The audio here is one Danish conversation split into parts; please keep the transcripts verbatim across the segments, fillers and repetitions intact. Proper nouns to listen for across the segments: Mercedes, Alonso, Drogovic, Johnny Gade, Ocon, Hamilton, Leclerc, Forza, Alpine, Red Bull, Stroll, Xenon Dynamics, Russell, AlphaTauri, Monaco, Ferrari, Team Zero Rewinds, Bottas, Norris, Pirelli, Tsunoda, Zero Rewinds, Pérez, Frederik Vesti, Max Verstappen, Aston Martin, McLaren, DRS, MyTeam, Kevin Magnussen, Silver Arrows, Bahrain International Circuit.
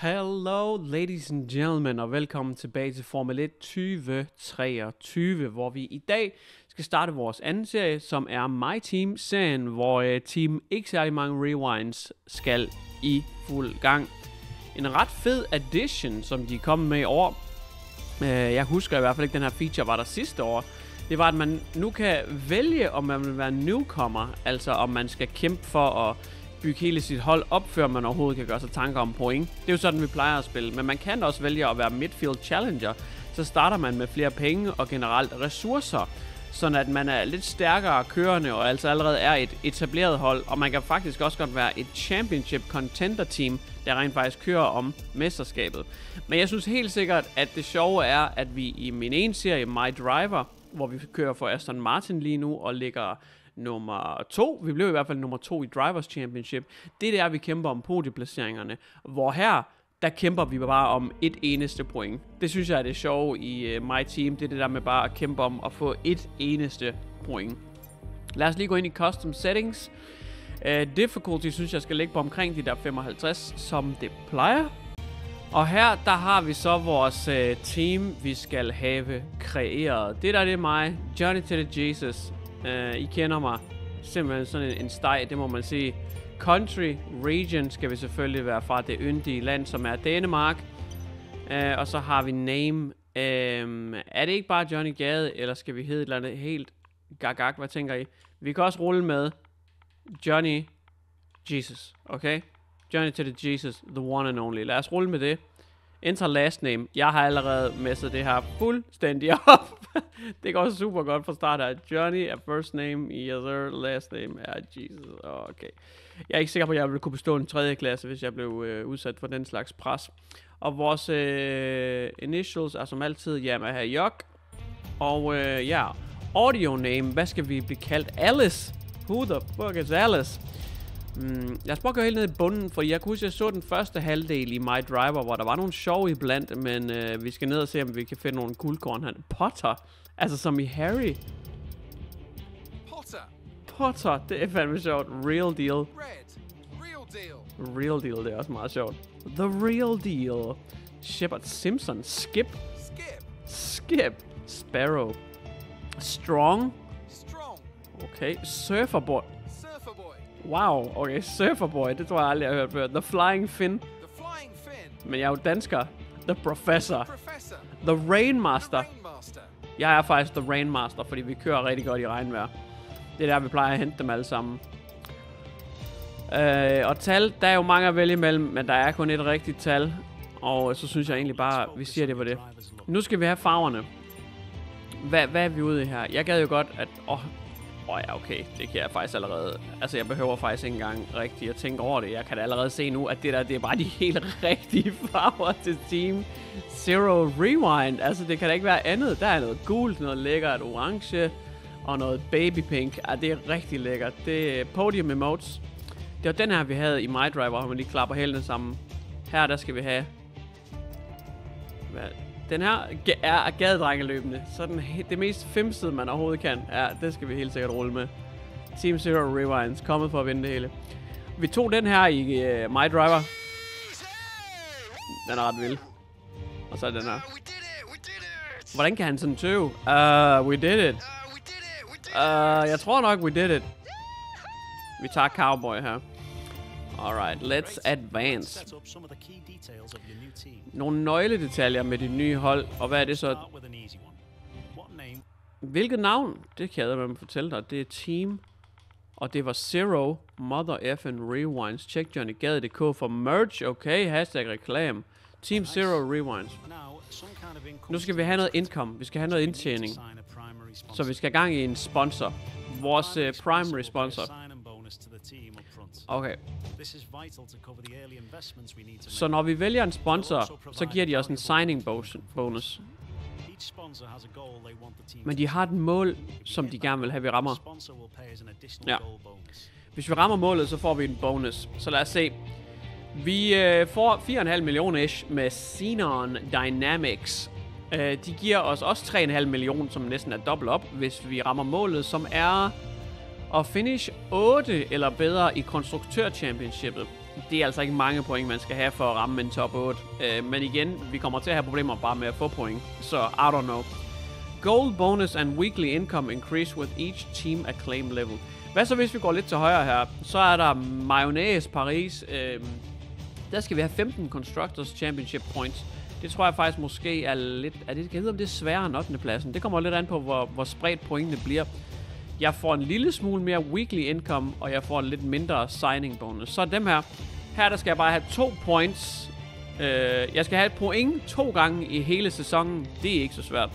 Hello ladies and gentlemen, og velkommen tilbage til Formel et tyve treogtyve, hvor vi i dag skal starte vores anden serie, som er MyTeam-serien, hvor øh, team ikke særlig mange rewinds skal i fuld gang. En ret fed addition, som de kom med i år. Øh, jeg husker i hvert fald ikke, den her feature var der sidste år. Det var, at man nu kan vælge, om man vil være newcomer, altså om man skal kæmpe for at bygge hele sit hold op, før man overhovedet kan gøre sig tanker om point. Det er jo sådan, vi plejer at spille, men man kan også vælge at være midfield challenger. Så starter man med flere penge og generelt ressourcer, sådan at man er lidt stærkere kørende og altså allerede er et etableret hold, og man kan faktisk også godt være et championship contender team, der rent faktisk kører om mesterskabet. Men jeg synes helt sikkert, at det sjove er, at vi i min ene serie, My Driver, hvor vi kører for Aston Martin lige nu og ligger nummer to. Vi blev i hvert fald nummer to i Drivers Championship. Det er der, vi kæmper om podieplaceringerne. Hvor her, der kæmper vi bare om et eneste point. Det synes jeg er det sjove i uh, My Team. Det er det der med bare at kæmpe om at få et eneste point. Lad os lige gå ind i Custom Settings. Uh, difficulty synes jeg skal ligge på omkring de der femoghalvtreds, som det plejer. Og her, der har vi så vores uh, team, vi skal have kreeret. Det der, det er mig. Johnny to the Jesus. Uh, I kender mig. Simpelthen sådan en, en steg, det må man sige. Country, region skal vi selvfølgelig være fra det yndige land, som er Danmark. Uh, og så har vi name. Uh, er det ikke bare Johnny Gade, eller skal vi hedde et eller andet helt gagag? Hvad tænker I? Vi kan også rulle med Johnny Jesus, okay? Johnny to the Jesus, the one and only. Lad os rulle med det. Enter last name. Jeg har allerede messet det her fuldstændig op. Det går super godt fra start af. Johnny er first name, other last name er Jesus. Okay. Jeg er ikke sikker på, at jeg ville kunne bestå en tredje klasse, hvis jeg blev øh, udsat for den slags pres. Og vores øh, initials er som altid Yamaha Jok. Og øh, ja, audio name. Hvad skal vi blive kaldt? Alice. Who the fuck is Alice? Mm, lad os prøve at gå helt ned i bunden, for jeg kunne huske, jeg så den første halvdel i My Driver, hvor der var nogle sjove iblandt, men øh, vi skal ned og se, om vi kan finde nogle guldkorn her. Potter, altså som i Harry. Potter, Potter, det er fandme sjovt. Real deal. Red. Real deal. Real deal, det er også meget sjovt. The real deal. Shepard Simpson, Skip. Skip. Skip. Sparrow. Strong. Strong. Okay, Surferboy. Wow, okay, Surferboy, det tror jeg aldrig, jeg har hørt før. The Flying Finn. The Flying Finn. Men jeg er jo dansker. The Professor. The Professor. The Rainmaster. The Rainmaster. Jeg er faktisk The Rainmaster, fordi vi kører rigtig godt i regnvejr. Det er der, vi plejer at hente dem alle sammen. Øh, og tal, der er jo mange at vælge imellem, men der er kun et rigtigt tal. Og så synes jeg egentlig bare, vi siger det var det. Nu skal vi have farverne. Hvad, hvad er vi ude i her? Jeg gad jo godt, at... Åh, Åh oh ja, okay, det kan jeg faktisk allerede... Altså, jeg behøver faktisk ikke engang rigtigt at tænke over det. Jeg kan allerede se nu, at det der, det er bare de helt rigtige farver til Team Zero Rewind. Altså, det kan da ikke være andet. Der er noget gult, noget lækkert orange og noget babypink. Ah, det er rigtig lækkert. Det er podium emotes. Det var den her, vi havde i My Driver, hvor man lige klapper hælene sammen. Her, der skal vi have... Hvad? Den her er gadedrengeløbende, så den det mest femside, man overhovedet kan, er, det skal vi helt sikkert rulle med. Team Zero Rewinds, kommet for at vinde det hele. Vi tog den her i uh, My Driver. Den er ret vild. Og så er den her. Hvordan kan han sådan tøve? Uh, we did it. Uh, jeg tror nok, we did it. Vi tager Cowboy her. Alright, let's advance. Nogle nøgledetaljer med dit nye hold, og hvad er det så? Hvilket navn? Det kan jeg fortælle dig. Det er Team, og det var Zero Mother F N Rewinds. Check Johnny Gade punktum d k for merch. Okay, hashtag reklame. Team Zero Rewinds. Nu skal vi have noget income. Vi skal have noget indtjening. Så vi skal have gang i en sponsor. Vores uh, primary sponsor. Okay. Så når vi vælger en sponsor, så giver de også en signing bonus. Men de har et mål, som de gerne vil have, vi rammer. Ja. Hvis vi rammer målet, så får vi en bonus. Så lad os se. Vi øh, får fire komma fem millioner ish med Xenon Dynamics. Øh, de giver os også tre komma fem millioner, som næsten er dobbelt op, hvis vi rammer målet, som er... og finish otte eller bedre i konstruktør-championshipet. det er altså ikke mange point, man skal have for at ramme en top otte. Øh, men igen, vi kommer til at have problemer bare med at få point, så I don't know. Gold bonus and weekly income increase with each team acclaim level. Hvad så hvis vi går lidt til højre her? Så er der Mayonnaise Paris. Øh, der skal vi have femten Constructors Championship points. Det tror jeg faktisk måske er lidt... Er det, kan jeg vide, om det er sværere end ottende pladsen? Det kommer lidt an på, hvor, hvor spredt pointene bliver. Jeg får en lille smule mere weekly income, og jeg får en lidt mindre signing bonus. Så dem her. Her der skal jeg bare have to points. Øh, jeg skal have et point to gange i hele sæsonen. Det er ikke så svært.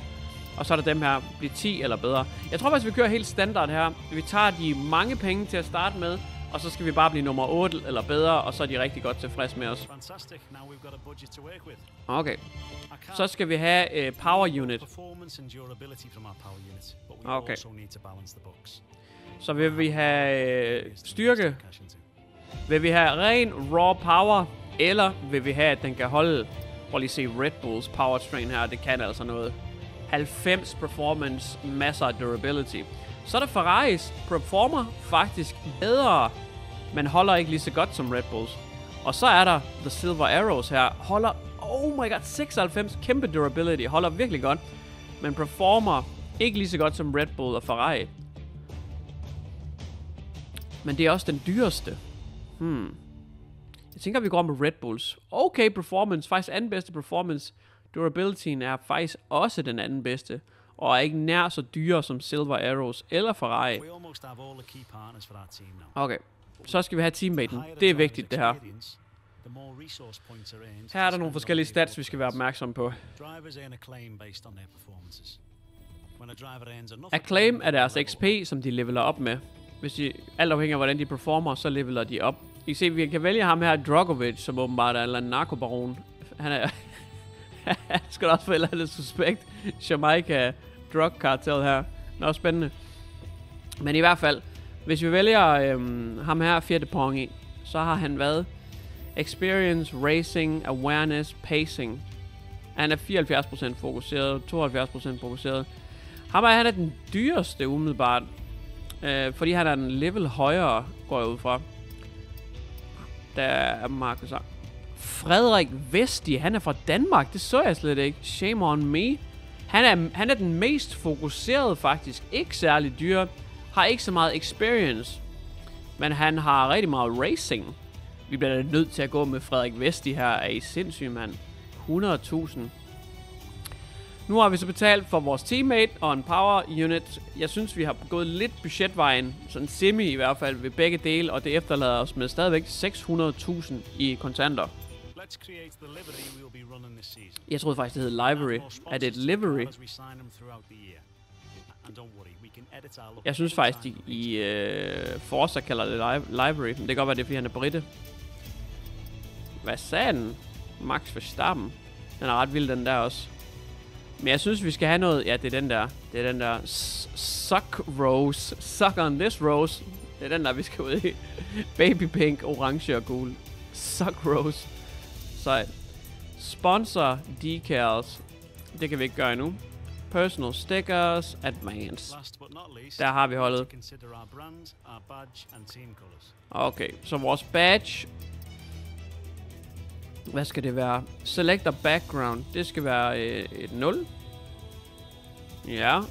Og så er der dem her. Bliver ti eller bedre. Jeg tror faktisk, vi kører helt standard her. Vi tager de mange penge til at starte med, og så skal vi bare blive nummer otte eller bedre, og så er de rigtig godt tilfredse med os. Okay. Så skal vi have uh, power unit. Okay. Så vil vi have uh, styrke. Vil vi have ren raw power, eller vil vi have, at den kan holde... Prøv lige at se Red Bulls powertrain her, det kan altså noget. halvfems performance, masser af durability. Så er der Ferraris performer faktisk bedre, men holder ikke lige så godt som Red Bulls. Og så er der The Silver Arrows her, holder, oh my god, seksoghalvfems, kæmpe durability, holder virkelig godt, men performer ikke lige så godt som Red Bull og Ferrari. Men det er også den dyreste. Hmm. Jeg tænker, vi går med Red Bulls. Okay, performance, faktisk anden bedste performance. Durabilityen er faktisk også den anden bedste, og er ikke nær så dyre som Silver Arrows eller Ferrari. Okay, så skal vi have teammaten. Det er vigtigt, det her. Her er der nogle forskellige stats, vi skal være opmærksom på. Acclaim er deres X P, som de leveler op med. Hvis de, alt afhænger af, hvordan de performer, så leveler de op. I kan se, vi kan vælge ham her, Drogovic, som åbenbart er en narkobaron. Han er... Han skal da også få et eller andet suspekt Jamaica drug cartel her. Nå, spændende. Men i hvert fald, hvis vi vælger øhm, ham her fjerde point i, så har han været experience, racing, awareness, pacing. Han er fireoghalvfjerds procent fokuseret, tooghalvfjerds procent fokuseret. Ham her, han er den dyreste umiddelbart, øh, fordi han er en level højere, går jeg ud fra. Der er Marcus her. Frederik Vesti, han er fra Danmark, det så jeg slet ikke. Shame on me. Han er, han er den mest fokuserede faktisk, ikke særlig dyr, har ikke så meget experience, men han har rigtig meget racing. Vi bliver da nødt til at gå med Frederik Vesti her, er I sindssyge, mand. hundrede tusind. Nu har vi så betalt for vores teammate og en power unit. Jeg synes, vi har gået lidt budgetvejen, sådan semi i hvert fald, ved begge dele, og det efterlader os med stadigvæk seks hundrede tusind i kontanter. Jeg troede faktisk, det hed livery. Er det et livery? Jeg synes faktisk, de i øh, Forza kalder det li livery. Men det kan godt være, det er, fordi han er brite. Hvad sagde den? Max Verstappen. Den er ret vild, den der også. Men jeg synes, vi skal have noget... Ja, det er den der. Det er den der... Suck rose. Suck on this rose. Det er den der, vi skal ud i. Baby pink, orange og gul. Suck rose. Sejt. Sponsor decals. Det kan vi ikke gøre endnu. Personal stickers. Advanced. Der har vi holdet. Okay, så vores badge... Hvad skal det være? Selector background. Det skal være øh, et nul. Ja.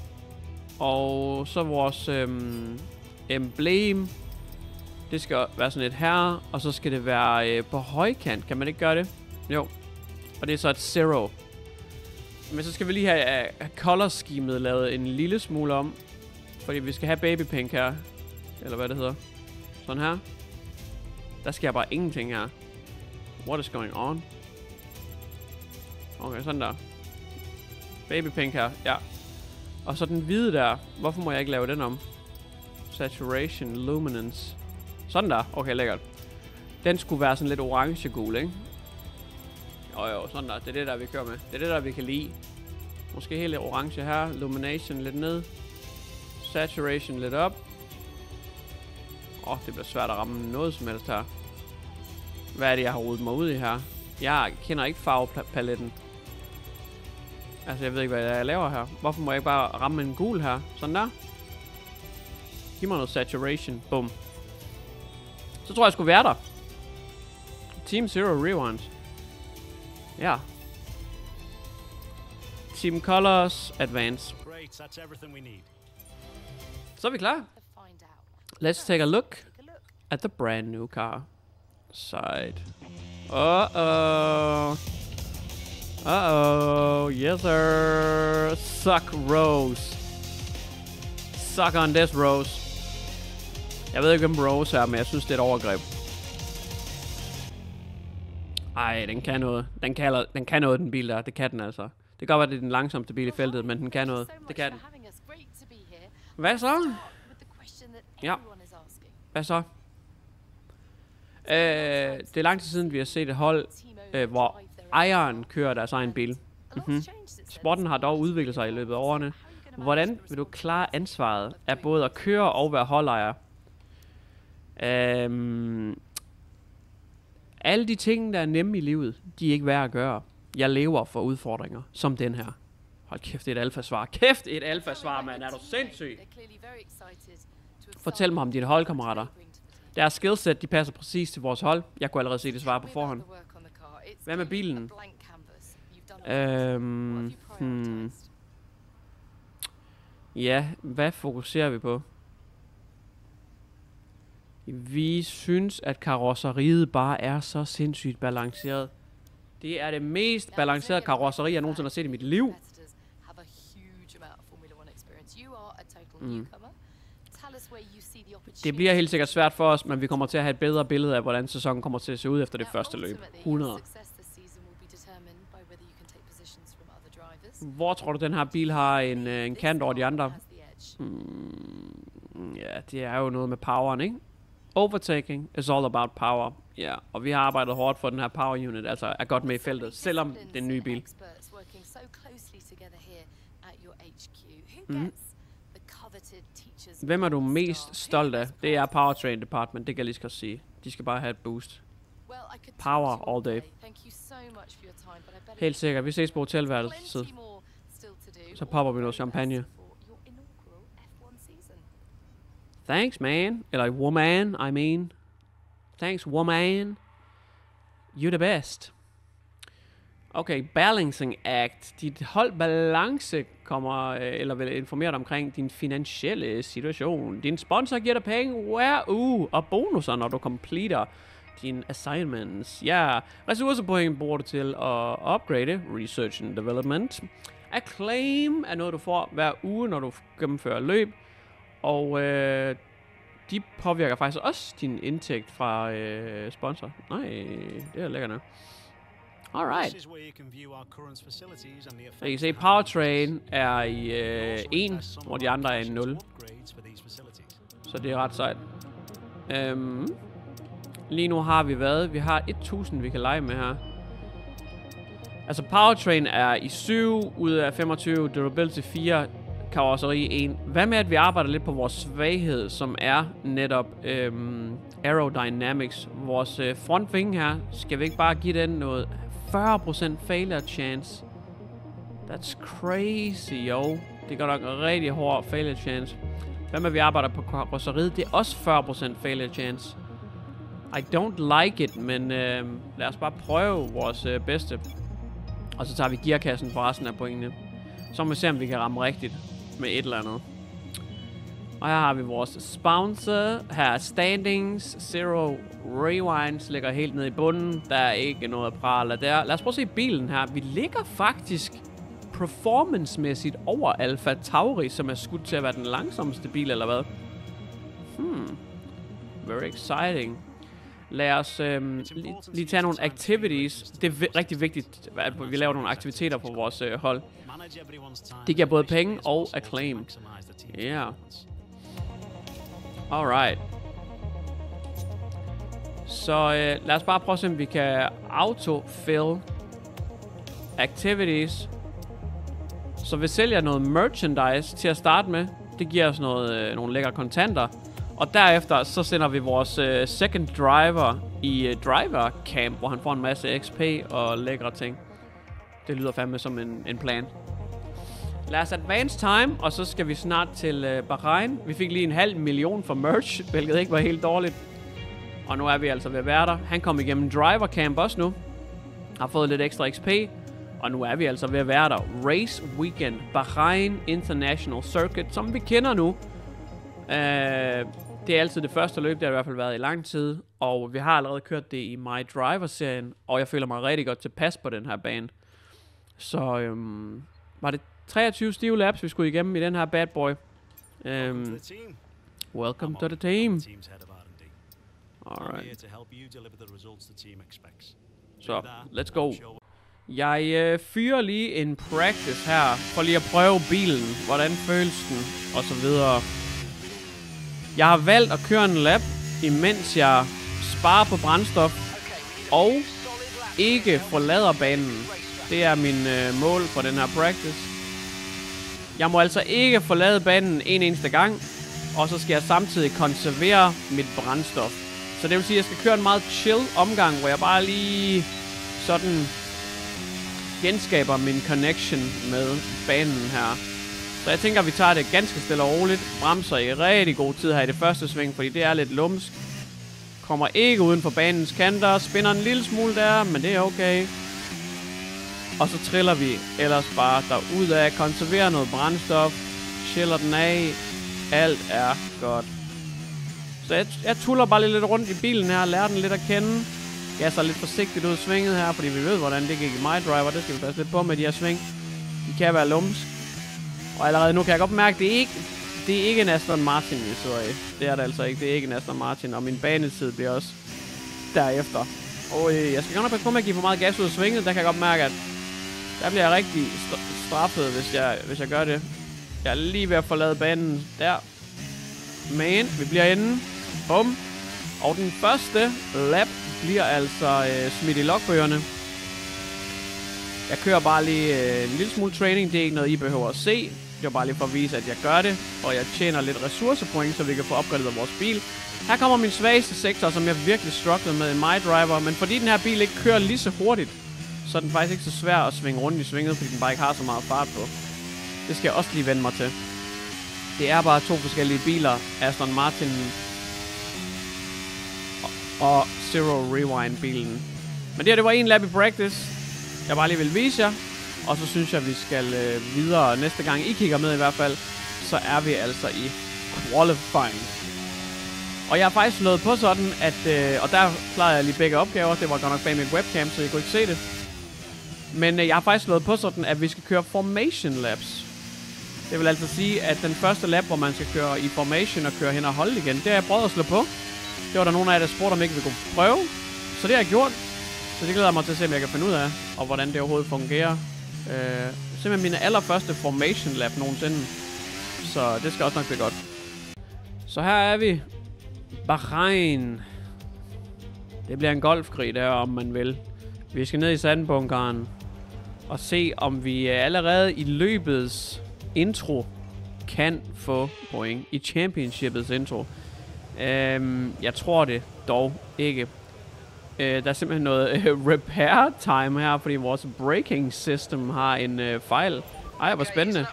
Og så vores øhm, emblem. Det skal være sådan et her. Og så skal det være øh, på højkant. Kan man ikke gøre det? Jo. Og det er så et zero. Men så skal vi lige have uh, color schemet lavet en lille smule om. Fordi vi skal have baby pink her. Eller hvad det hedder. Sådan her. Der skal jeg bare ingenting her. What is going on? Okay, sådan der. Baby pink her, ja. Og så den hvide der. Hvorfor må jeg ikke lave den om? Saturation, luminance. Sådan der. Okay, lækkert. Den skulle være sådan lidt orange-gul, ikke? Jo, jo, sådan der. Det er det der, vi kører med. Det er det der, vi kan lide. Måske helt orange her. Lumination lidt ned. Saturation lidt op. Åh, oh, det bliver svært at ramme noget som helst her. Hvad er det, jeg har rodet mig ud i her? Jeg kender ikke farvepaletten. Altså, jeg ved ikke, hvad jeg laver her. Hvorfor må jeg ikke bare ramme en gul her? Sådan der. Giv mig noget saturation. Bum. Så tror jeg, jeg skulle være der. Team Zero Rewind. Yeah. Team Colors Advance. Great, that's everything we need. Så er vi klar. Let's take a look at the brand new car. Side. Uh-oh. Uh-oh. Yes, sir. Suck, Rose. Suck on this, Rose. Jeg ved ikke, hvem Rose er, men jeg synes, det er et overgreb. Ej, den kan noget. Den kan, den kan noget, den bil der. Det kan den altså. Det kan godt være, det er den langsomste bil i feltet, men den kan noget. Det kan den. Hvad så? Ja. Hvad så? Øh, det er lang tid siden, vi har set et hold, øh, hvor ejeren kører deres egen bil. Mm-hmm. Sporten har dog udviklet sig i løbet af årene. Hvordan vil du klare ansvaret af både at køre og være holdejer? Øh, alle de ting, der er nemme i livet, de er ikke værd at gøre. Jeg lever for udfordringer, som den her. Hold kæft, det er et alfasvar. Kæft, et alfasvar, mand. Er du sindssyg? Fortæl mig om dine holdkammerater. Deres skillset, de passer præcis til vores hold. Jeg kunne allerede se det svar på forhånd. Hvad med bilen? Øhm, hmm. Ja, hvad fokuserer vi på? Vi synes, at karosseriet bare er så sindssygt balanceret. Det er det mest balancerede karosseri, jeg nogensinde har set i mit liv. Mm. Det bliver helt sikkert svært for os, men vi kommer til at have et bedre billede af, hvordan sæsonen kommer til at se ud efter det første løb. hundrede. Hvor tror du, den her bil har en, en kant over de andre? Mm, ja, det er jo noget med poweren, ikke? Overtaking is all about power. Ja, yeah. Og vi har arbejdet hårdt for den her power unit, altså er godt med i feltet, selvom det er en ny bil. Mm. Hvem er du mest stolt af? Det er Powertrain Department, det kan jeg lige skal sige. De skal bare have et boost. Power all day. Helt sikkert, vi ses på hotelværelset. Så popper vi noget champagne. Thanks, man. Eller woman, I mean. Thanks, woman. You're the best. Okay, Balancing Act. Dit hold balance kommer, eller vil informere dig omkring din finansielle situation. Din sponsor giver dig penge, wow, uh, og bonusser, når du completer dine assignments. Ja, yeah. Ressourcepoint bruger du til at upgrade research and development. Acclaim er noget, du får hver uge, når du gennemfører løb. Og øh, de påvirker faktisk også din indtægt fra øh, sponsor. Nej, det er lækkert nok. Alright. Jeg kan se, Powertrain er i øh, en, hvor de andre er i nul. Så det er ret sejt. Øhm, lige nu har vi været. Vi har et tusind, vi kan lege med her. Altså, Powertrain er i syv ud af femogtyve, Durability fire, karosseri en. Hvad med, at vi arbejder lidt på vores svaghed, som er netop øhm, Aerodynamics. Vores øh, frontving her, skal vi ikke bare give den noget fyrre procent failure chance? That's crazy, yo. Det går nok en rigtig hård failure chance. Hvad med, at vi arbejder på karosseriet? Det er også fyrre procent failure chance. I don't like it, men øh, lad os bare prøve vores øh, bedste. Og så tager vi gearkassen for resten af pointene. Så må vi se, om vi kan ramme rigtigt med et eller andet. Og her har vi vores sponsor. Her er standings. Zero Rewinds ligger helt nede i bunden. Der er ikke noget praler der. Lad os prøve at se bilen her. Vi ligger faktisk performancemæssigt over AlphaTauri, som er skudt til at være den langsomste bil, eller hvad? Hmm. Very exciting. Lad os øhm, lige, lige tage nogle activities. Det er rigtig vigtigt, at vi laver nogle aktiviteter på vores øh, hold. Det giver både penge og acclaim. Ja. Yeah. Alright. Så øh, lad os bare prøve at se, om vi kan autofill activities. Så vi sælger noget merchandise til at starte med. Det giver os noget, øh, nogle lækre kontanter. Og derefter så sender vi vores øh, second driver i øh, driver camp, hvor han får en masse X P og lækre ting. Det lyder fandme som en, en plan. Lad os advance time, og så skal vi snart til øh, Bahrain. Vi fik lige en halv million for merch, hvilket ikke var helt dårligt. Og nu er vi altså ved at være der. Han kom igennem driver camp også nu. Har fået lidt ekstra X P. Og nu er vi altså ved at være der. Race Weekend. Bahrain International Circuit, som vi kender nu. Øh, det er altid det første løb. Det har i hvert fald været i lang tid. Og vi har allerede kørt det i My Driver-serien. Og jeg føler mig rigtig godt tilpas på den her bane. Så øhm, var det treogtyve stive laps, vi skulle igennem i den her bad boy. Øhm, welcome to the team. Alright. Så, let's go. Jeg øh, fyrer lige en practice her, for lige at prøve bilen. Hvordan føles den? Og så videre. Jeg har valgt at køre en lap, imens jeg sparer på brændstof. Og ikke forlader banen. Det er min øh, mål for den her practice. Jeg må altså ikke forlade banen en eneste gang. Og så skal jeg samtidig konservere mit brændstof. Så det vil sige, at jeg skal køre en meget chill omgang, hvor jeg bare lige sådan genskaber min connection med banen her. Så jeg tænker, at vi tager det ganske stille og roligt. Bremser i rigtig god tid her i det første sving, fordi det er lidt lumsk. Kommer ikke uden for banens kanter. Spinder en lille smule der, men det er okay. Og så triller vi ellers bare derudad. Konserverer noget brændstof. Chiller den af. Alt er godt. Så jeg, jeg tuller bare lidt rundt i bilen her, lærer den lidt at kende. Jeg så lidt forsigtigt ud i svinget her, fordi vi ved, hvordan det gik i MyDriver. Det skal vi passe lidt på med de her sving. De kan være lumsk. Og allerede nu kan jeg godt mærke, at det er ikke, det er ikke en Aston Martin, vi sidder i. Det er det altså ikke. Det er ikke en Aston Martin. Og min banetid bliver også derefter. Og øh, jeg skal godt nok passe på med at give for meget gas ud i svinget. Der kan jeg godt mærke, at der bliver jeg rigtig st- straffet, hvis jeg, hvis jeg gør det. Jeg er lige ved at forlade banen der. Men vi bliver inde. Bum. Og den første lap bliver altså øh, smidt i logbøgerne. Jeg kører bare lige øh, en lille smule training. Det er ikke noget, I behøver at se. Det var bare lige for at vise, at jeg gør det. Og jeg tjener lidt ressourcepoint, så vi kan få opgraderet vores bil. Her kommer min svageste sektor, som jeg virkelig strugglede med i MyDriver. Men fordi den her bil ikke kører lige så hurtigt, så er den faktisk ikke så svær at svinge rundt i svinget, fordi den bare ikke har så meget fart på. Det skal jeg også lige vende mig til. Det er bare to forskellige biler. Aston Martin og Zero Rewind-bilen. Men det her, det var en lap i practice. Jeg bare lige vil vise jer. Og så synes jeg, at vi skal øh, videre. Næste gang I kigger med i hvert fald, så er vi altså i qualifying. Og jeg har faktisk nået på sådan, at... Øh, og der klarede jeg lige begge opgaver. Det var godt nok bag min webcam, så I kunne ikke se det. Men øh, jeg har faktisk nået på sådan, at vi skal køre formation laps. Det vil altså sige, at den første lap, hvor man skal køre i formation og køre hen og holde igen, det har jeg prøvet at slå på. Det var der nogen af jer, der spurgte, om ikke vi kunne prøve. Så det har jeg gjort. Så det glæder jeg mig til at se, om jeg kan finde ud af, og hvordan det overhovedet fungerer. Øh, simpelthen mine allerførste formation lap nogensinde. Så det skal også nok blive godt. Så her er vi. Bahrain. Det bliver en golfkrig der, om man vil. Vi skal ned i sandbunkeren og se, om vi allerede i løbets intro kan få point i championshipets intro. Øhm, jeg tror det dog ikke. Øh, der er simpelthen noget øh, repair time her, fordi vores braking system har en øh, fejl. Ej, hvor spændende.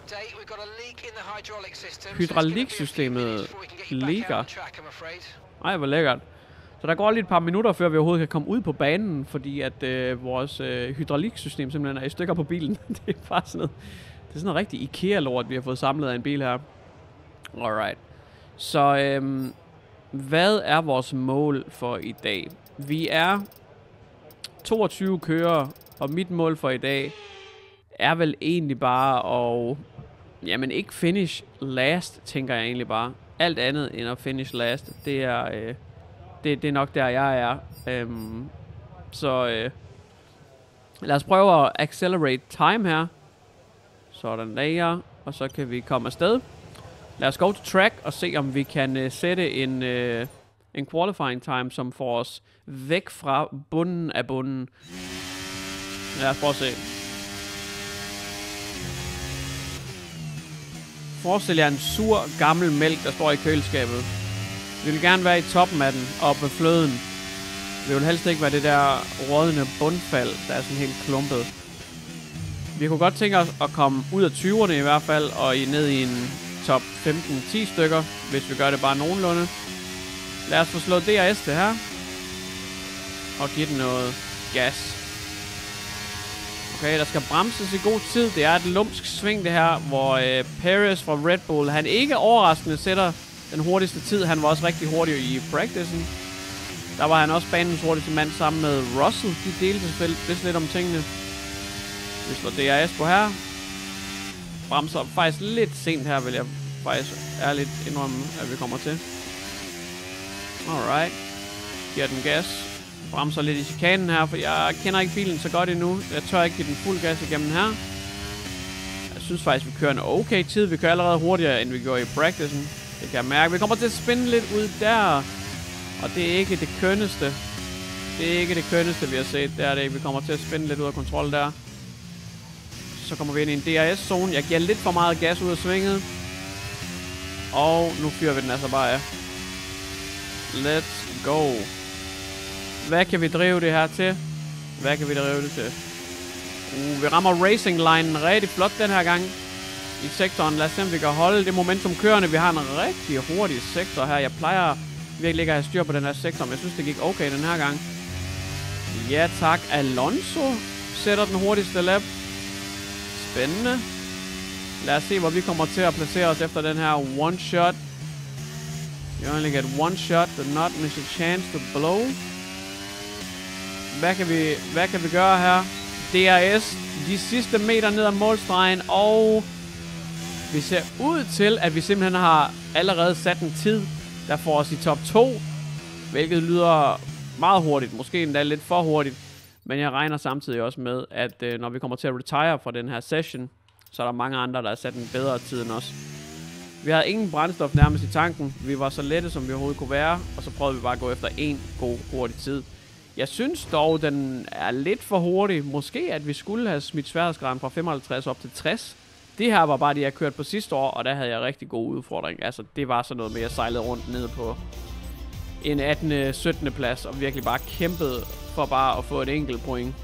Hydrauliksystemet ligger. Ej, hvor lækkert. Så der går lige et par minutter, før vi overhovedet kan komme ud på banen, fordi at øh, vores øh, hydrauliksystem simpelthen er i stykker på bilen. Det er bare sådan noget, det er sådan noget rigtig IKEA-lort, vi har fået samlet af en bil her. Alright. Så øh, hvad er vores mål for i dag? Vi er toogtyve kørere, og mit mål for i dag er vel egentlig bare at... Jamen ikke finish last, tænker jeg egentlig bare. Alt andet end at finish last, det er... Øh, Det, det er nok der, jeg er. Øhm, så øh, lad os prøve at accelerate time her. Sådan der. Og så kan vi komme afsted. Lad os gå til track og se, om vi kan øh, sætte en, øh, en qualifying time, som får os væk fra bunden af bunden. Lad os prøve at se. Forestil jer en sur, gammel mælk, der står i køleskabet. Vi vil gerne være i toppen af den, oppe ved fløden. Vi vil helst ikke være det der rådende bundfald, der er sådan helt klumpet. Vi kunne godt tænke os at komme ud af tyverne i hvert fald, og ned i en top femten til ti stykker, hvis vi gør det bare nogenlunde. Lad os få slået D R S det her. og give den noget gas. Okay, der skal bremses i god tid. Det er et lumsk sving det her, hvor øh, Pérez fra Red Bull, han ikke overraskende sætter den hurtigste tid. Han var også rigtig hurtig i practicen. Der var han også banens hurtigste mand sammen med Russell. De delte selvfølgelig lidt om tingene. Vi slår D R S på her. Bremser faktisk lidt sent her, vil jeg faktisk ærligt indrømme, at vi kommer til. Alright. Giver den gas. Bremser lidt i chikanen her, for jeg kender ikke bilen så godt endnu. Jeg tør ikke give den fuld gas igennem her. Jeg synes faktisk, vi kører en okay tid. Vi kører allerede hurtigere, end vi gjorde i practicen. Det kan jeg mærke. Vi kommer til at spinde lidt ud der. Og det er ikke det kønneste. Det er ikke det kønneste, vi har set. Det er det ikke. Vi kommer til at spinde lidt ud af kontrol der. Så kommer vi ind i en D R S-zone. Jeg giver lidt for meget gas ud af svinget. Og nu fyrer vi den altså bare af. Let's go. Hvad kan vi drive det her til? Hvad kan vi drive det til? Uh, vi rammer racing-linen rigtig flot den her gang. I sektoren. Lad os se, om vi kan holde det momentum kørende. Vi har en rigtig hurtig sektor her. Jeg plejer virkelig ikke at have styr på den her sektor, men jeg synes, det gik okay den her gang. Ja tak. Alonso sætter den hurtigste lap. Spændende. Lad os se, hvor vi kommer til at placere os efter den her one-shot. You only get one shot, do not miss a chance to blow. Hvad kan vi, hvad kan vi gøre her? D R S, de sidste meter ned ad målstregen, og vi ser ud til, at vi simpelthen har allerede sat en tid, der får os i top to, hvilket lyder meget hurtigt, måske endda lidt for hurtigt, men jeg regner samtidig også med, at øh, når vi kommer til at retire fra den her session, så er der mange andre, der har sat en bedre tid end os. Vi havde ingen brændstof nærmest i tanken, vi var så lette, som vi overhovedet kunne være, og så prøvede vi bare at gå efter en god hurtig tid. Jeg synes dog, den er lidt for hurtig. Måske at vi skulle have smidt sværhedsgraden fra femoghalvtreds op til tres. Det her var bare det, jeg kørte på sidste år, og der havde jeg rigtig god udfordring. Altså, det var sådan noget med, at jeg sejlede rundt ned på en attende syttende plads, og virkelig bare kæmpede for bare at få et enkelt point.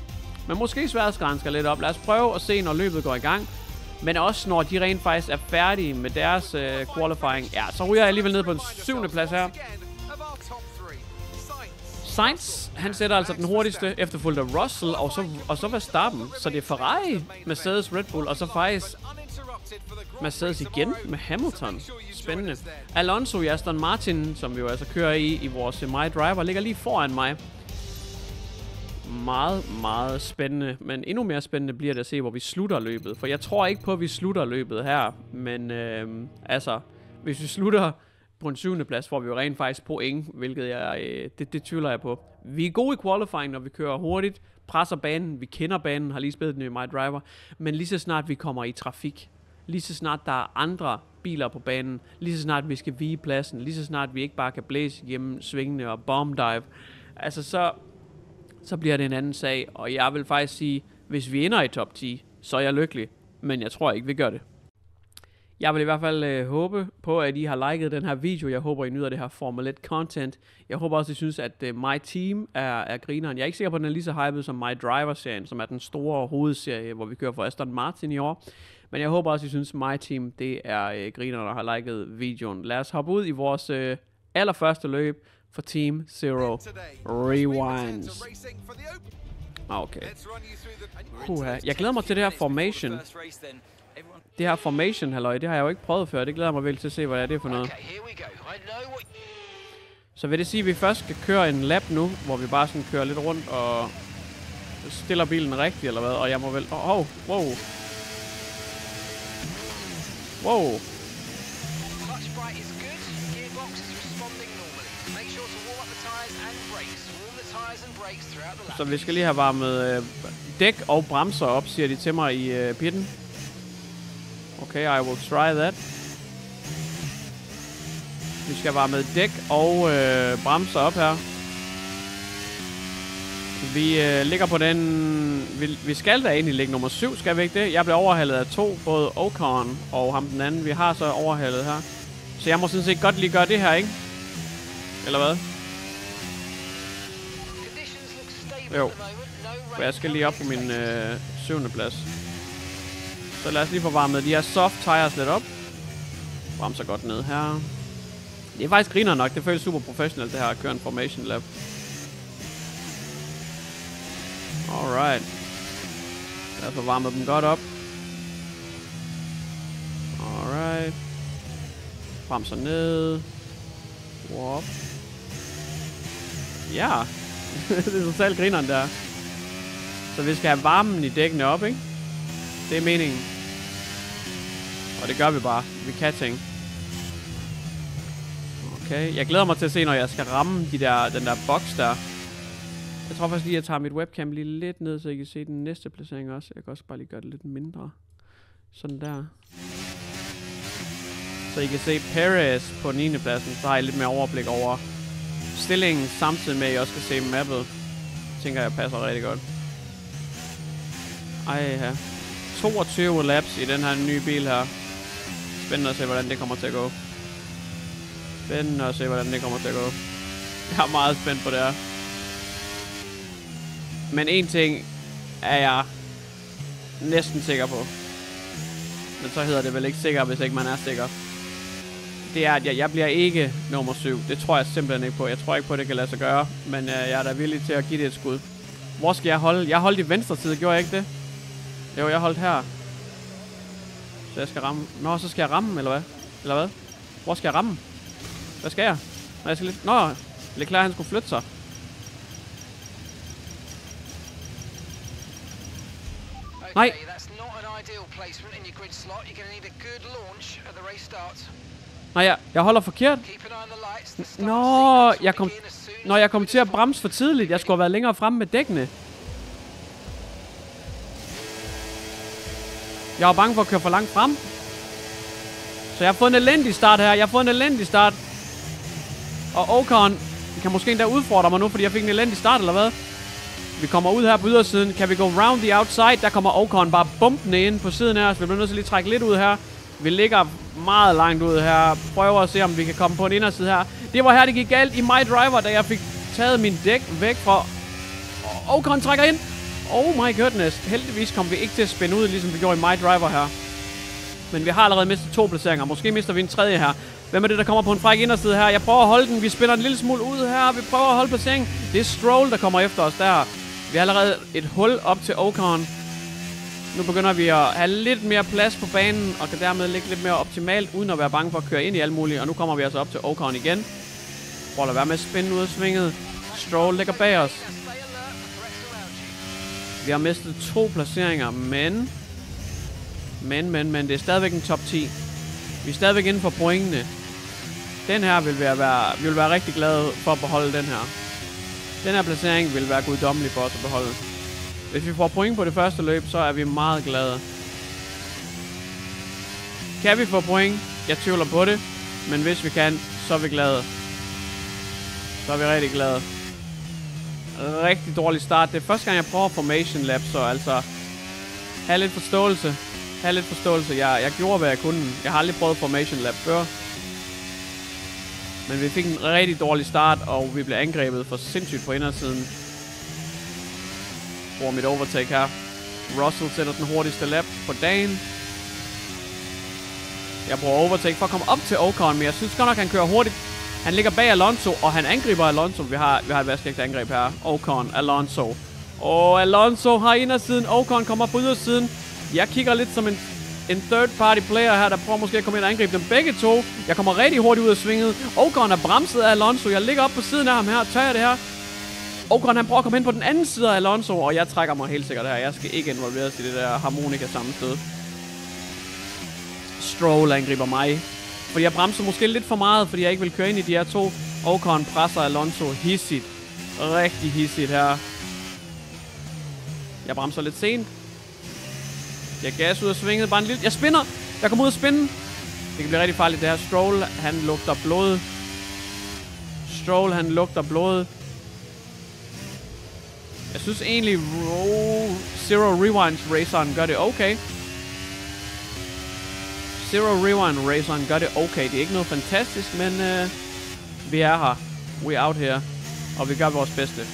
Men måske sværhedsgraden skal lidt op. Lad os prøve at se, når løbet går i gang. Men også når de rent faktisk er færdige med deres øh, qualifying. Ja, så ryger jeg alligevel ned på en syvende plads her. Sainz, han sætter altså den hurtigste, efterfulgt af Russell, og så, og så Verstappen. Så det er Ferrari, Mercedes, Red Bull, og så faktisk Mercedes igen med Hamilton. Spændende. Alonso i Aston Martin, som vi jo altså kører i i vores MyDriver, ligger lige foran mig. Meget, meget spændende, men endnu mere spændende bliver det at se, hvor vi slutter løbet. For jeg tror ikke på, at vi slutter løbet her, men øh, altså, hvis vi slutter på en syvende plads, får vi jo rent faktisk point, hvilket jeg, øh, det, det tvivler jeg på. Vi er gode i qualifying, når vi kører hurtigt, presser banen, vi kender banen, har lige spillet den i MyDriver, men lige så snart vi kommer i trafik, lige så snart der er andre biler på banen, lige så snart vi skal vige pladsen, lige så snart vi ikke bare kan blæse igennem svingene og bombdive, altså så, så bliver det en anden sag, og jeg vil faktisk sige, hvis vi ender i top ti, så er jeg lykkelig, men jeg tror ikke, vi gør det. Jeg vil i hvert fald øh, håbe på, at I har liket den her video. Jeg håber, I nyder det her Formel et content. Jeg håber også, I synes, at øh, MyTeam er, er grineren. Jeg er ikke sikker på, at den er lige så hyped som MyDriver-serien, som er den store hovedserie, hvor vi kører for Aston Martin i år. Men jeg håber også, I synes, MyTeam det er øh, grineren, der har liket videoen. Lad os hoppe ud i vores øh, allerførste løb for Team Zero Rewinds. Okay. Uha. Jeg glæder mig til det her formation. Det her formation, halløj, det har jeg jo ikke prøvet før. Det glæder mig vel til at se, hvad det er det for noget. Så vil det sige, at vi først skal køre en lap nu, hvor vi bare sådan kører lidt rundt og stiller bilen rigtigt, eller hvad? Og jeg må vel... Åh, oh, wow. Wow. Så vi skal lige have varmet øh, dæk og bremser op, siger de til mig i øh, pitten. Okay, I will try that. Vi skal bare med dæk og øh, bremser op her. Vi øh, ligger på den... Vi, vi skal da egentlig ligge nummer syv, skal vi ikke det? Jeg blev overhalet af to, både Ocon og ham den anden. Vi har så overhalet her. Så jeg må sådan set godt lige gøre det her, ikke? Eller hvad? Jo. Jeg skal lige op på min øh, syvende plads. Så lad os lige få varmet de her soft tires lidt op. Bremser godt ned her. Det er faktisk griner nok. Det føles super professionelt, det her at køre en formation lap. Alright. Jeg har fået varmet dem godt op. Alright. Bremser ned. Wow. Ja. Det er totalt grineren der. Så vi skal have varmen i dækkene op, ikke? Det er meningen. Og det gør vi bare. Vi kan ting. Okay. Jeg glæder mig til at se, når jeg skal ramme de der, den der boks der. Jeg tror faktisk lige, at jeg tager mit webcam lige lidt ned, så jeg kan se den næste placering også. Jeg kan også bare lige gøre det lidt mindre. Sådan der. Så I kan se Pérez på niende pladsen. Så har I lidt mere overblik over stillingen, samtidig med, at I også kan se mappet. Jeg tænker, jeg passer rigtig godt. Ej her. Ja. toogtyve laps i den her nye bil her. Spændende at se, hvordan det kommer til at gå. Spændende at se, hvordan det kommer til at gå. Jeg er meget spændt på det her. Men en ting er jeg næsten sikker på. Men så hedder det vel ikke sikker, hvis ikke man er sikker. Det er, at jeg, jeg bliver ikke nummer syv. Det tror jeg simpelthen ikke på. Jeg tror ikke på, at det kan lade sig gøre. Men øh, jeg er da villig til at give det et skud. Hvor skal jeg holde? Jeg holdt i venstre side, gjorde jeg ikke det? Jo, jeg holdt her. Så jeg skal ramme. Nå, så skal jeg ramme, eller hvad? Eller hvad? Hvor skal jeg ramme? Hvad skal jeg? Nå, jeg skal lidt... Nå, Leclerc, han skulle flytte sig. Nej. Nej, jeg, jeg holder forkert. Nå, jeg kom, Nå, jeg kom til at bremse for tidligt. Jeg skulle have været længere fremme med dækkene. Jeg var bange for at køre for langt frem. Så jeg har fået en elendig start her. Jeg har fået en elendig start. Og Ocon kan måske endda udfordre mig nu, fordi jeg fik en elendig start, eller hvad? Vi kommer ud her på ydersiden. Kan vi gå round the outside? Der kommer Ocon bare bumpende ind på siden her. Så vi bliver nødt til lige at trække lidt ud her. Vi ligger meget langt ud her. Prøver at se, om vi kan komme på en inderside her. Det var her, det gik galt i MyDriver, da jeg fik taget min dæk væk fra... Ocon trækker ind. Oh my goodness. Heldigvis kom vi ikke til at spænde ud, ligesom vi gjorde i MyDriver her. Men vi har allerede mistet to placeringer. Måske mister vi en tredje her. Hvem er det, der kommer på en fræk inderside her? Jeg prøver at holde den. Vi spænder en lille smule ud her. Vi prøver at holde placeringen. Det er Stroll, der kommer efter os der. Vi har allerede et hul op til Ocon. Nu begynder vi at have lidt mere plads på banen, og kan dermed ligge lidt mere optimalt, uden at være bange for at køre ind i alt muligt. Og nu kommer vi altså op til Ocon igen. Prøv at lade være med at spænde ud af svinget. Stroll ligger bag os. Vi har mistet to placeringer, men... Men, men, men, det er stadigvæk en top ti. Vi er stadigvæk inden for pointene. Den her vil vi være, vi vil være rigtig glade for at beholde den her. Den her placering vil være guddommelig for os at beholde. Hvis vi får point på det første løb, så er vi meget glade. Kan vi få point? Jeg tvivler på det. Men hvis vi kan, så er vi glade. Så er vi rigtig glade. Rigtig dårlig start. Det er første gang, jeg prøver Formation Lab, så altså... Have lidt forståelse. Have lidt forståelse. Jeg, jeg gjorde, hvad jeg kunne. Jeg har aldrig prøvet Formation Lab før. Men vi fik en rigtig dårlig start, og vi blev angrebet for sindssygt på indersiden. Bruger mit overtake her. Russell sætter den hurtigste lap på dagen. Jeg bruger overtake for at komme op til Ocon, men jeg synes godt nok, han kører hurtigt. Han ligger bag Alonso, og han angriber Alonso. Vi har, vi har et vaskægt angreb her. Ocon, Alonso. Og Alonso har indersiden. Ocon kommer på ydersiden. Jeg kigger lidt som en... En third party player her, der prøver måske at komme ind og angribe dem begge to. Jeg kommer rigtig hurtigt ud af svinget. Ocon er bremset af Alonso. Jeg ligger op på siden af ham her. Tør jeg det her? Ocon, han prøver at komme ind på den anden side af Alonso. Og jeg trækker mig helt sikkert her. Jeg skal ikke involveres i det der harmonika samme sted. Stroll angriber mig. Fordi jeg bremser måske lidt for meget, fordi jeg ikke vil køre ind i de her to. Ocon presser Alonso hissigt. Rigtig hissigt her. Jeg bremser lidt sent. Jeg gas ud af svinget, bare en lille... Jeg spinner! Jeg kommer ud af spinden! Det kan blive rigtig farligt, det her. Stroll, han lugter blod. Stroll, han lugter blod. Jeg synes egentlig... Oh, Zero Rewinds raceren gør det okay. Zero Rewind raceren gør det okay. Det er ikke noget fantastisk, men... Uh, vi er her. We out here. Og vi gør vores bedste.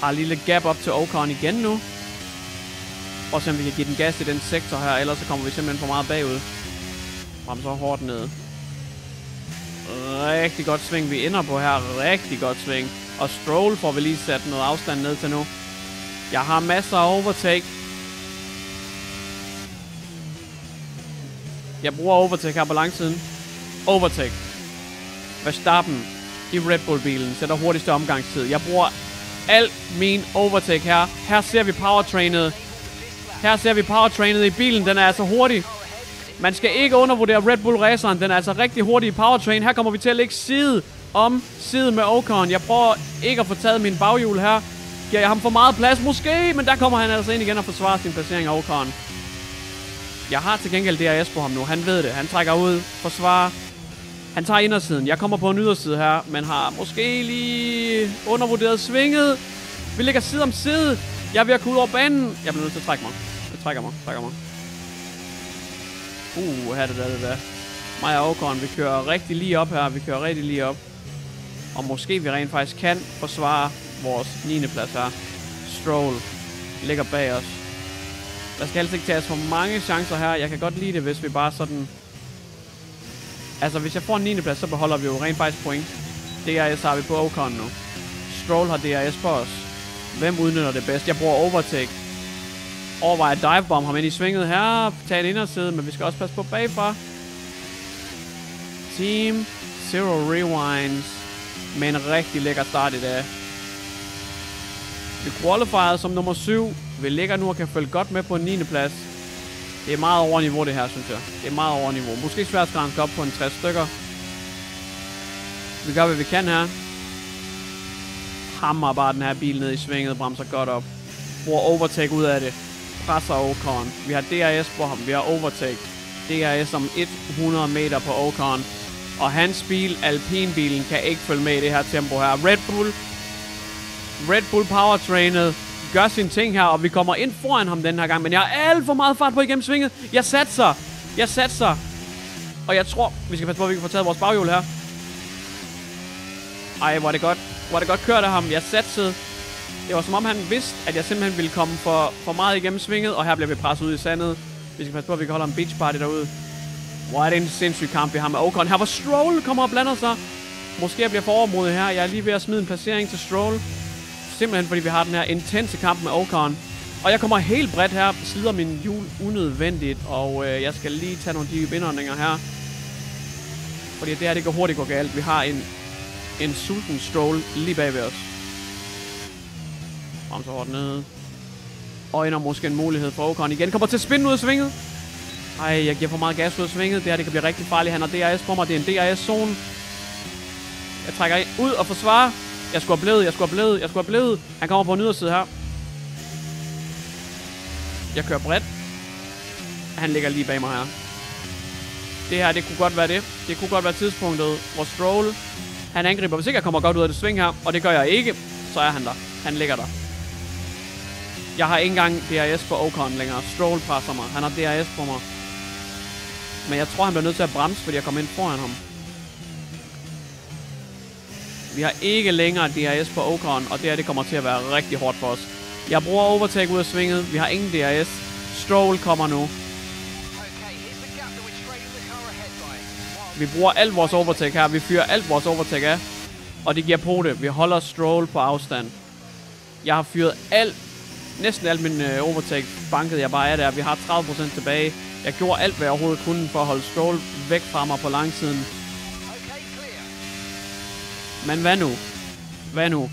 Har en lille gap op til Ocon igen nu. Og så vi kan give den gas i den sektor her, ellers så kommer vi simpelthen for meget bagud. Bremser hårdt ned. Rigtig godt sving, vi ender på her. Rigtig godt sving. Og Stroll får vi lige sat noget afstand ned til nu. Jeg har masser af overtake. Jeg bruger overtake her på langsiden. Overtake. Verstappen i Red Bull-bilen sætter hurtigste omgangstid. Jeg bruger al min overtake her. Her ser vi powertrainet. Her ser vi powertrainet i bilen. Den er altså hurtig. Man skal ikke undervurdere Red Bull-raceren. Den er altså rigtig hurtig i powertrain. Her kommer vi til at lægge side om side med Ocon. Jeg prøver ikke at få taget min baghjul her. Giver jeg ham for meget plads? Måske, men der kommer han altså ind igen og forsvarer sin placering af Ocon. Jeg har til gengæld D R S på ham nu. Han ved det. Han trækker ud. Forsvarer. Han tager indersiden. Jeg kommer på en yderside her, men har måske lige undervurderet svinget. Vi ligger side om side. Jeg er ved at kunne ud over banen. Jeg bliver nødt til at trække mig. Jeg trækker mig. Trækker mig. Uh, her er det der, det der. Mig og Ocon, vi kører rigtig lige op her. Vi kører rigtig lige op. Og måske vi rent faktisk kan forsvare vores niende plads her. Stroll ligger bag os. Der skal helst ikke tages for mange chancer her. Jeg kan godt lide det, hvis vi bare sådan... Altså, hvis jeg får en niende plads, så beholder vi jo rent faktisk point. D R S har vi på Ocon nu. Stroll har D R S på os. Hvem udnytter det bedst? Jeg bruger overtake. Overvejer at divebomb ham ind i svinget her. Tag en inderside, men vi skal også passe på bagfra. Team Zero Rewinds. Med en rigtig lækker start i dag. Vi qualifierede som nummer syv. Vi ligger nu og kan følge godt med på en niende plads. Det er meget over niveau det her, synes jeg. Det er meget over niveau. Måske svært at rampe op på en tres stykker. Vi gør, hvad vi kan her. Hammer bare den her bil ned i svinget. Bremser godt op. Bruger overtake ud af det. Presser Ocon. Vi har D R S på ham. Vi har overtake. D R S om hundrede meter på Ocon. Og hans bil, Alpine-bilen, kan ikke følge med i det her tempo her. Red Bull. Red Bull powertrainet. Gør sin ting her, og vi kommer ind foran ham den her gang. Men jeg har alt for meget fart på igennem svinget. Jeg satser. Jeg satser. Og jeg tror, vi skal passe på, at vi kan få taget vores baghjul her. Ej, hvor er det godt. Hvor er det godt kørt af ham. Jeg satsede. Det var som om han vidste, at jeg simpelthen ville komme for, for meget igennem svinget. Og her bliver vi presset ud i sandet. Vi skal passe på, at vi kan holde en beach party derude. Hvor er det en sindssyg kamp, vi har med Ocon. Her var Stroll kommer og blander sig. Måske jeg bliver for overmodig her. Jeg er lige ved at smide en placering til Stroll. Simpelthen fordi vi har den her intense kamp med Ocon. Og jeg kommer helt bredt her. Slider min hjul unødvendigt. Og øh, jeg skal lige tage nogle dybe indåndinger her. Fordi det her, det kan hurtigt gå galt. Vi har en, en sulten Stroll lige bag ved os. Bremser hårdt ned. Og ender måske en mulighed for Ocon igen. Kommer til at spinde ud af svinget. Ej, jeg giver for meget gas ud af svinget. Det her, det kan blive rigtig farligt. Han har D R S på mig. Det er en D R S-zone. Jeg trækker ud og forsvarer. Jeg skulle have blevet, jeg skulle have blevet, jeg skulle have blevet. Han kommer på en yderside her. Jeg kører bredt. Han ligger lige bag mig her. Det her, det kunne godt være det. Det kunne godt være tidspunktet, hvor Stroll, han angriber. Hvis ikke jeg kommer godt ud af det sving her, og det gør jeg ikke, så er han der. Han ligger der. Jeg har ikke engang D R S på Ocon længere. Stroll presser mig. Han har D R S på mig. Men jeg tror, han bliver nødt til at bremse, fordi jeg kommer ind foran ham. Vi har ikke længere D R S på Ocon, og det her, det kommer til at være rigtig hårdt for os. Jeg bruger overtake ud af svinget. Vi har ingen D R S. Stroll kommer nu. Vi bruger alt vores overtake her. Vi fyrer alt vores overtake af. Og det giver på det. Vi holder Stroll på afstand. Jeg har fyret alt. Næsten alt min øh, overtake bankede jeg bare af der. Vi har tredive procent tilbage. Jeg gjorde alt, hvad jeg overhovedet kunne for at holde Stroll væk fra mig på langsiden. Men hvad nu? Hvad nu?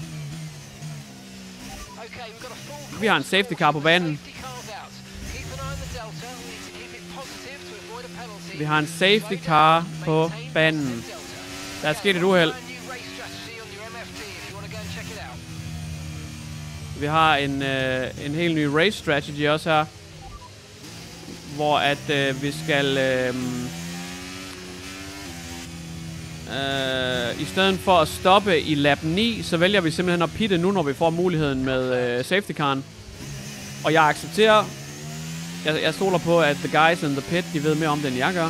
Vi har en safety car på banen. Vi har en safety car på banen. Der er sket et uheld. Vi har en, øh, en helt ny race strategy også her. Hvor at øh, vi skal... Øh, Uh, I stedet for at stoppe i lap ni, så vælger vi simpelthen at pitte nu, når vi får muligheden med uh, safety caren. Og jeg accepterer, jeg, jeg stoler på, at the guys in the pit, de ved mere om det, end jeg gør.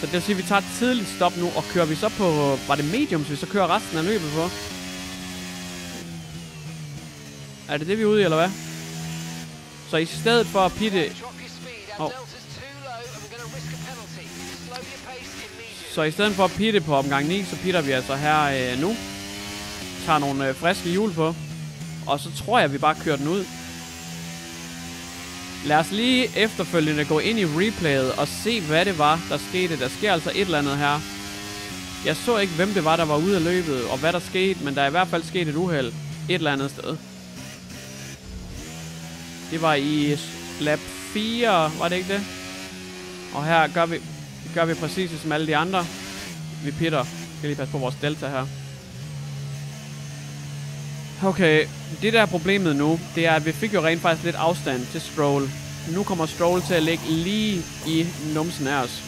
Så det vil sige, at vi tager tidligt stop nu, og kører vi så på, var det mediums, vi så kører resten af løbet på? Er det det, vi er ude i, eller hvad? Så i stedet for at pitte... Oh. Så i stedet for at pitte på omgang ni, så pitter vi altså her øh, nu. Tager nogle øh, friske hjul på. Og så tror jeg, at vi bare kører den ud. Lad os lige efterfølgende gå ind i replayet og se, hvad det var, der skete. Der sker altså et eller andet her. Jeg så ikke, hvem det var, der var ude af løbet, og hvad der skete, men der er i hvert fald sket et uheld et eller andet sted. Det var i lap fire, var det ikke det? Og her gør vi, gør vi præcis som alle de andre. Vi pitter. Vi skal lige passe på vores delta her. Okay, det der er problemet nu, det er, at vi fik jo rent faktisk lidt afstand til Stroll. Nu kommer Stroll til at ligge lige i numsen af os.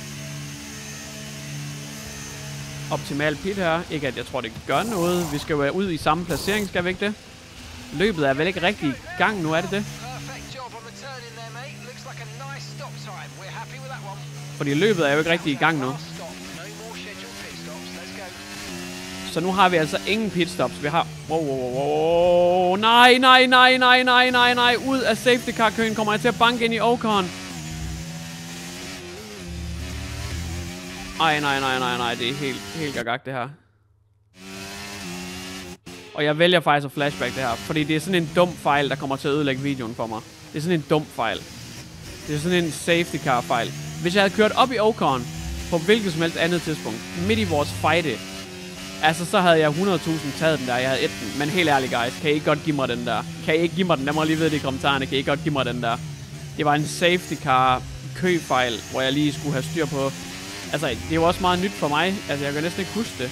Optimal pit her. Ikke at jeg tror, det gør noget. Vi skal jo være ud i samme placering, skal vi ikke det? Løbet er vel ikke rigtig i gang nu, er det det? Fordi løbet er jo ikke rigtig i gang nu. Så nu har vi altså ingen pitstops. Vi har... Wow, wow, wow. Nej, nej, nej, nej, nej, nej, nej. Ud af safety car-køen kommer jeg til at banke ind i Ocon. Ej, nej, nej, nej, nej. Det er helt, helt gagagt, det her. Og jeg vælger faktisk at flashback det her. Fordi det er sådan en dum fejl, der kommer til at ødelægge videoen for mig. Det er sådan en dum fejl. Det er sådan en safety car-fejl. Hvis jeg havde kørt op i Ocon på hvilket som helst andet tidspunkt, midt i vores fight, altså, så havde jeg hundrede tusind taget den der, jeg havde et den. Men helt ærligt, guys, kan I ikke godt give mig den der? Kan I ikke give mig den? Jeg må lige vide det i kommentarerne. Kan I ikke godt give mig den der? Det var en safety car køfejl, hvor jeg lige skulle have styr på. Altså, det var også meget nyt for mig. Altså, jeg kan næsten ikke huske det.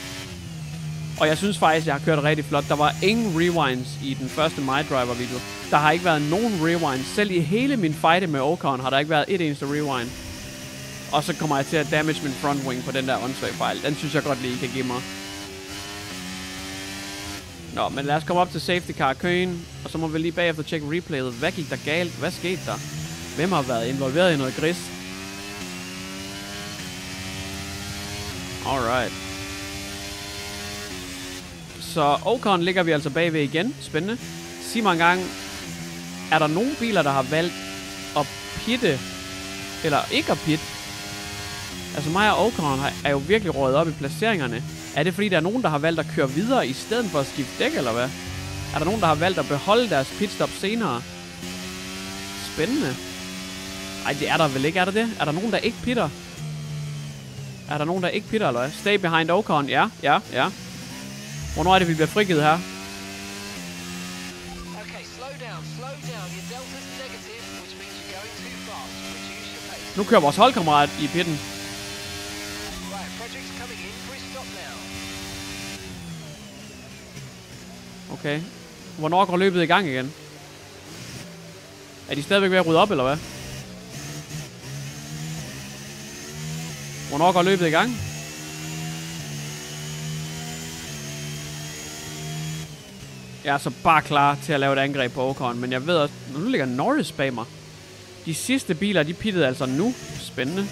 Og jeg synes faktisk, jeg har kørt rigtig flot. Der var ingen rewinds i den første MyDriver-video. Der har ikke været nogen rewinds. Selv i hele min fight med Ocon har der ikke været et eneste rewind. Og så kommer jeg til at damage min front wing på den der åndssvage fejl. Den synes jeg godt lige, I kan give mig. Nå, men lad os komme op til safety car-køen, og så må vi lige bagefter tjekke replayet. Hvad gik der galt? Hvad skete der? Hvem har været involveret i noget gris? Alright. Så Ocon ligger vi altså bagved igen. Spændende. Sig mig engang, er der nogle biler, der har valgt at pitte, eller ikke at pitte? Altså mig og Ocon er jo virkelig røget op i placeringerne. Er det fordi, der er nogen, der har valgt at køre videre i stedet for at skifte dæk, eller hvad? Er der nogen, der har valgt at beholde deres pitstop senere? Spændende. Ej, det er der vel ikke, er der det? Er der nogen, der ikke pitter? Er der nogen, der ikke pitter, eller hvad? Stay behind Ocon, ja, ja, ja. Hvornår er det, vi bliver frigivet her? Nu kører vores holdkammerat i pitten. Okay. Hvornår går løbet i gang igen? Er de stadigvæk ved at rydde op, eller hvad? Hvornår går løbet i gang? Jeg er så bare klar til at lave et angreb på Ocon, men jeg ved også... Nu ligger Norris bag mig. De sidste biler, de pittede altså nu. Spændende.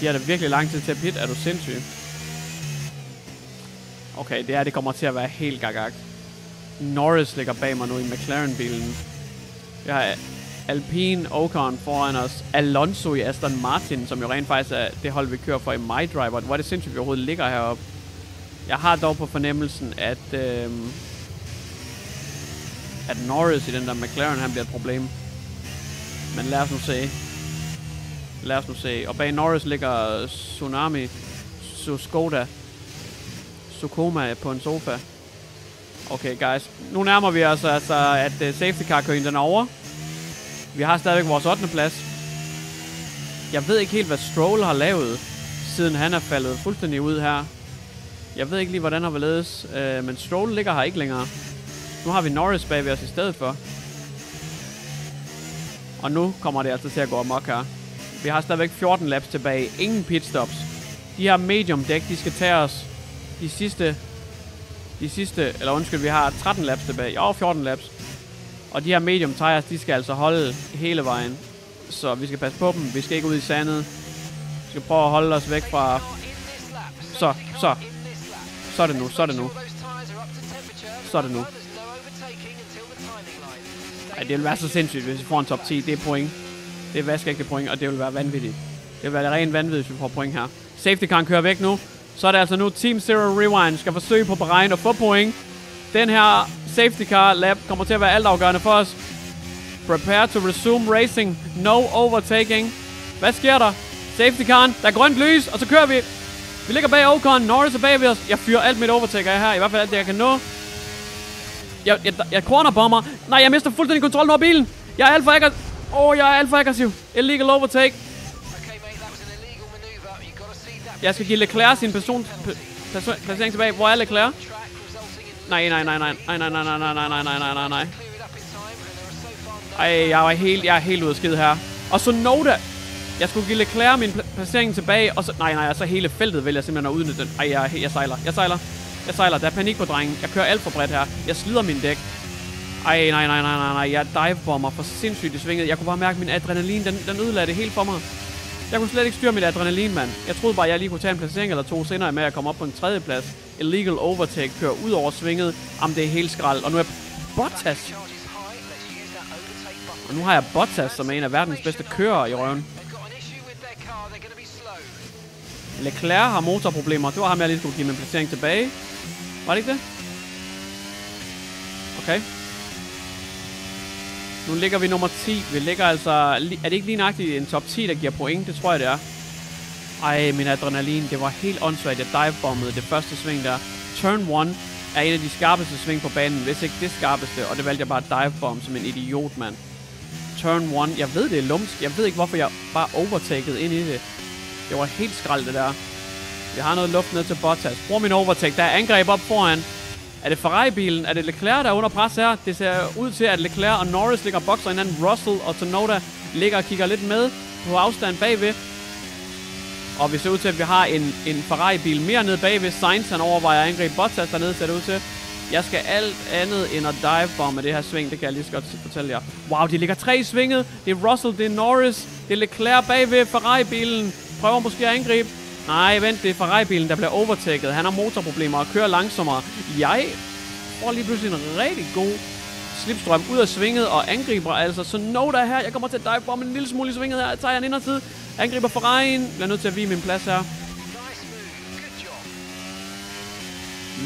De har da virkelig lang tid til at pitte. Er du sindssyg? Okay, det her det kommer til at være helt gagagt. Norris ligger bag mig nu i McLaren-bilen. Jeg har Alpine, Ocon foran os. Alonso i Aston Martin, som jo rent faktisk er det hold, vi kører for i MyDriver. Hvor er det sindssygt, vi overhovedet ligger heroppe. Jeg har dog på fornemmelsen, at, øh, at Norris i den der McLaren, han bliver et problem. Men lad os nu se. Lad os nu se. Og bag Norris ligger Tsunami, Skoda. Sukoma på en sofa. Okay, guys. Nu nærmer vi os altså, at uh, safety car-køen den er over. Vi har stadigvæk vores ottende plads. Jeg ved ikke helt, hvad Stroll har lavet, siden han er faldet fuldstændig ud her. Jeg ved ikke lige, hvordan han har ledes, uh, men Stroll ligger her ikke længere. Nu har vi Norris bag ved os i stedet for. Og nu kommer det altså til at gå amok her. Vi har stadigvæk fjorten laps tilbage. Ingen pitstops. De her medium dæk, de skal tage os... De sidste, de sidste, eller undskyld, vi har tretten laps tilbage, og fjorten laps. Og de her medium tires, de skal altså holde hele vejen. Så vi skal passe på dem, vi skal ikke ud i sandet. Vi skal prøve at holde os væk fra... Så, så. Så er det nu, så er det nu. Så er det nu. Ej, det vil være så sindssygt, hvis vi får en top ti, det er point. Det er vaskægte point, og det vil være vanvittigt. Det vil være rent vanvittigt, hvis vi får point her. Safety car kører væk nu. Så er det altså nu Team Zero Rewind skal forsøge på Bahrain at få point. Den her safety car lap kommer til at være altafgørende for os. Prepare to resume racing. No overtaking. Hvad sker der? Safety car. Der er grønt lys, og så kører vi. Vi ligger bag Ocon. Norris er bag os. Jeg fyrer alt mit overtaker her. I hvert fald alt det, jeg kan nå. Jeg, jeg, jeg cornerbomber. Nej, jeg mister fuldstændig kontrollen over bilen. Jeg er alt for aggressiv. Åh, oh, jeg er alt for aggressiv. Illegal overtake. Jeg skal give Leclerc sin person... placering tilbage. Hvor er Leclerc? Nej, nej, nej, nej, nej, nej, nej, nej, nej, nej, nej, nej, nej, nej. Ej, jeg var helt, jeg er helt ude af skid her. Og så Tsunoda. Jeg skulle give Leclerc min placering tilbage, og så... Nej, nej, så hele feltet vælger simpelthen at udnytte den. Ej, jeg, jeg sejler, jeg sejler, jeg sejler. Der er panik på drengen. Jeg kører alt for bredt her. Jeg slider min dæk. Ej, nej, nej, nej, nej, nej. Jeg divebomber for sindssygt i svinget. Jeg kunne bare mærke, at min adrenalin, den, den ødelagde det helt for mig. Jeg kunne slet ikke styre mit adrenalin, mand. Jeg troede bare, at jeg lige kunne tage en placering eller to senere med at komme op på en tredje plads. Illegal overtake kører ud over svinget. Jamen, det er helt skrald. Og nu er Bottas. Og nu har jeg Bottas, som er en af verdens bedste kører i røven. Leclerc har motorproblemer. Det var ham, jeg lige skulle give min placering tilbage. Var det ikke det? Okay. Nu ligger vi nummer ti. Vi ligger altså... Er det ikke lige nøjagtigt en top ti, der giver point? Det tror jeg, det er. Ej, min adrenalin. Det var helt åndssvagt. Jeg divebombede det første sving der. Turn et er en af de skarpeste sving på banen. Hvis ikke det skarpeste. Og det valgte jeg bare at divebombe som en idiot, mand. Turn et. Jeg ved, det er lumsk. Jeg ved ikke, hvorfor jeg bare overtakede ind i det. Det var helt skrald, det der. Jeg har noget luft ned til Bottas. Brug min overtake. Der er angreb op foran. Er det Ferrari-bilen? Er det Leclerc, der er under pres her? Det ser ud til, at Leclerc og Norris ligger og bokser hinanden. Russell og Tsunoda ligger og kigger lidt med på afstand bagved. Og vi ser ud til, at vi har en, en Ferrari-bil mere nede bagved. Sainz, han overvejer at angribe Bottas dernede, ser det ud til. Jeg skal alt andet end at divebombe det her sving. Det kan jeg lige så godt fortælle jer. Wow, de ligger tre i svinget. Det er Russell, det er Norris, det er Leclerc bagved Ferrari-bilen. Prøver måske at angribe. Nej, vent, det er Ferrari-bilen, der bliver overtaget. Han har motorproblemer og kører langsommere. Jeg får lige pludselig en rigtig god slipstrøm ud af svinget og angriber altså. Så Tsunoda her, jeg kommer til at divebombe en lille smule i svinget her. Jeg tager en indertid, angriber Ferrari'en. Bliver nødt til at vige min plads her.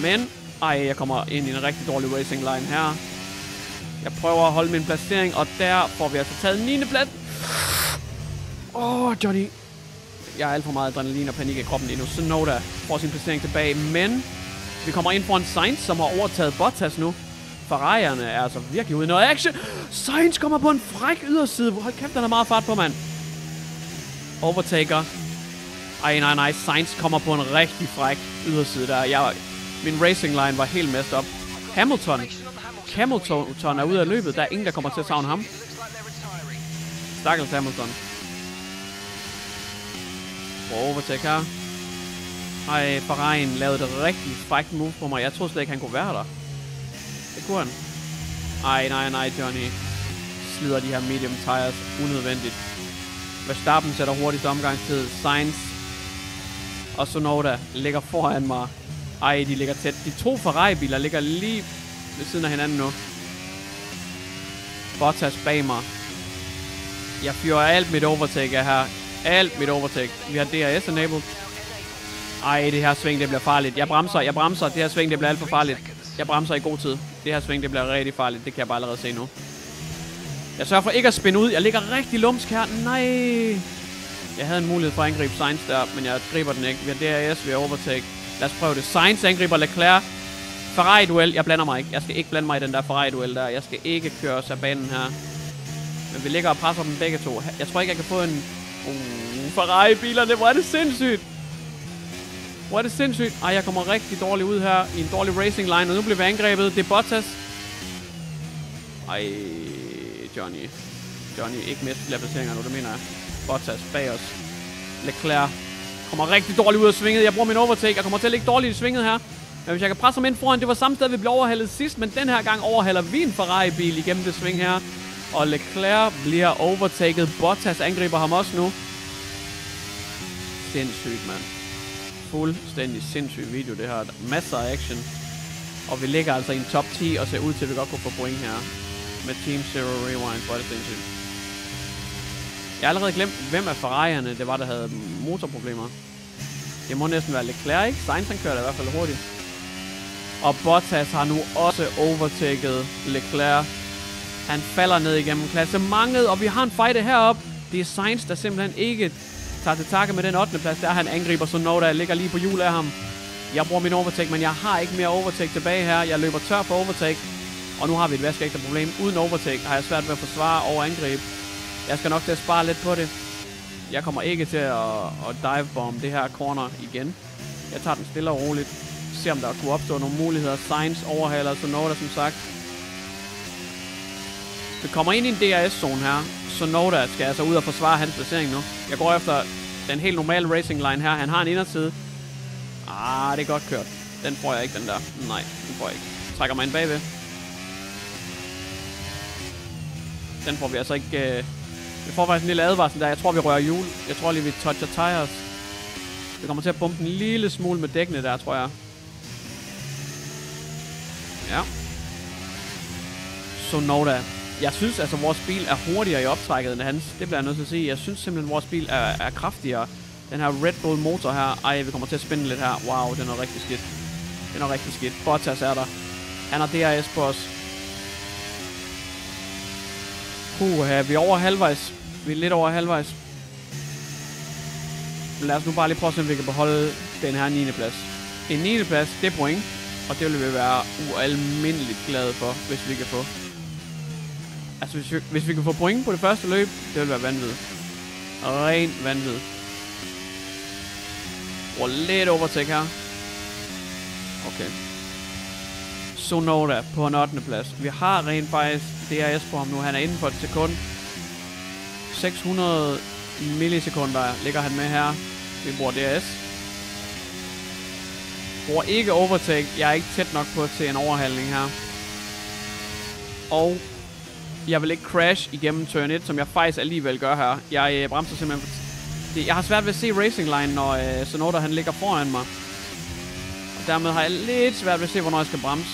Men, ej, jeg kommer ind i en rigtig dårlig racing line her. Jeg prøver at holde min placering, og der får vi altså taget niende plads. Åh, oh, Johnny. Jeg har alt for meget adrenalin og panik i kroppen lige nu. Tsunoda får sin placering tilbage, men vi kommer ind foran Sainz, som har overtaget Bottas nu. Ferrarierne er altså virkelig ude i noget action. Sainz kommer på en fræk yderside. Hold kæft, han har meget fart på, mand. Overtaker. Ej, nej, nej. Sainz kommer på en rigtig fræk yderside der. Jeg, min racing line var helt messed op. Hamilton. Hamilton er ude af løbet. Der er ingen, der kommer til at savne ham. Stakkels Hamilton. Overtake her. Ej, Bahrain lavede et rigtig frækt move på mig. Jeg troede slet ikke, han kunne være der. Det kunne han. Ej, nej, nej, Johnny. Slider de her medium tires unødvendigt. Verstappen sætter hurtigt omgangstid. Sainz og Tsunoda ligger foran mig. Ej, de ligger tæt. De to Ferrari-biler ligger lige ved siden af hinanden nu. Bottas bag mig. Jeg fyrer alt mit overtake af her. Alt mit overtake. Vi har D R S enabled. Ej, det her sving, det bliver farligt. Jeg bremser, jeg bremser. Det her sving, det bliver alt for farligt. Jeg bremser i god tid. Det her sving, det bliver rigtig farligt. Det kan jeg bare allerede se nu. Jeg sørger for ikke at spinde ud. Jeg ligger rigtig lumsk her. Nej. Jeg havde en mulighed for at angribe Sainz der, men jeg griber den ikke. Vi har D R S, vi har overtake. Lad os prøve det. Sainz angriber Leclerc. Ferrari-duel. Jeg blander mig ikke. Jeg skal ikke blande mig i den der Ferrari-duel der. Jeg skal ikke køre os af banen her. Men vi ligger og presser dem begge to. Jeg tror ikke, jeg kan få en... Uh, Ferrari-bilerne, hvor er det sindssygt. Hvor er det sindssygt. Ej, jeg kommer rigtig dårligt ud her i en dårlig racing line, og nu bliver vi angrebet. Det er Bottas. Ej, Johnny. Johnny, ikke mest flere placeringer nu, det mener jeg. Bottas bag os. Leclerc kommer rigtig dårligt ud af svinget. Jeg bruger min overtake. Jeg kommer til at ligge dårligt i svinget her. Men hvis jeg kan presse ham ind foran, det var samme sted, vi blev overhældet sidst, men den her gang overhælder vi en Ferrari-bil igennem det sving her. Og Leclerc bliver overtaget. Bottas angriber ham også nu. Sindssygt, mand. Fuldstændig sindssyg video, det her. Masser af action. Og vi ligger altså i en top ti, og ser ud til, at vi godt kunne få point her. Med Team Zero Rewinds. Hvor er det sindssygt. Jeg har allerede glemt, hvem af Ferrari'erne det var, der havde motorproblemer. Det må næsten være Leclerc, ikke? Sainz, han kører da i hvert fald hurtigt. Og Bottas har nu også overtaget Leclerc. Han falder ned igennem klassementet, og vi har en fight heroppe. Det er Sainz, der simpelthen ikke tager til takke med den ottende plads, der han angriber Tsunoda. Jeg ligger lige på hjul af ham. Jeg bruger min overtake, men jeg har ikke mere overtake tilbage her. Jeg løber tør for overtake, og nu har vi et vaskeægte problem. Uden overtake har jeg svært ved at forsvare over angreb. Jeg skal nok til at spare lidt på det. Jeg kommer ikke til at, at divebombe det her corner igen. Jeg tager den stille og roligt. Se om der kunne opstå nogle muligheder. Sainz overhaler Tsunoda, som sagt. Vi kommer ind i en D R S-zone her. Tsunoda skal altså ud og forsvare hans placering nu. Jeg går efter den helt normale racing line her. Han har en inderside. Ah, det er godt kørt. Den får jeg ikke, den der. Nej, den får jeg ikke. Jeg trækker mig ind bagved. Den får vi altså ikke... Øh... Jeg får faktisk en lille advarsel der. Jeg tror, vi rører hjul. Jeg tror lige, vi toucher tires. Vi kommer til at bumpe en lille smule med dækkene der, tror jeg. Ja. Tsunoda. Jeg synes altså, vores bil er hurtigere i optrækket end hans. Det bliver jeg nødt til at sige. Jeg synes simpelthen, vores bil er, er kraftigere. Den her Red Bull motor her. Ej, vi kommer til at spænde lidt her. Wow, den er rigtig skidt. Den er rigtig skidt. Bottas er der. Han har D R S på os. Puh, vi er over halvvejs. Vi er lidt over halvvejs. Lad os nu bare lige prøve at se, om vi kan beholde den her niende plads. En niende plads, det er point. Og det vil vi være ualmindeligt glade for, hvis vi kan få. Altså, hvis vi, hvis vi kan få point på det første løb, det vil være vanvittigt. Ren vanvittigt. Bruger lidt overtæk her. Okay. Tsunoda på en ottende plads. Vi har rent faktisk D R S på ham nu. Han er inden for et sekund. seks hundrede millisekunder ligger han med her. Vi bruger D R S. Bruger ikke overtæk. Jeg er ikke tæt nok på til en overhaling her. Og... jeg vil ikke crash igennem turn et, som jeg faktisk alligevel gør her. Jeg øh, bremser simpelthen. Jeg har svært ved at se racing-line, når øh, Tsunoda han ligger foran mig. Og dermed har jeg lidt svært ved at se, hvornår jeg skal bremse.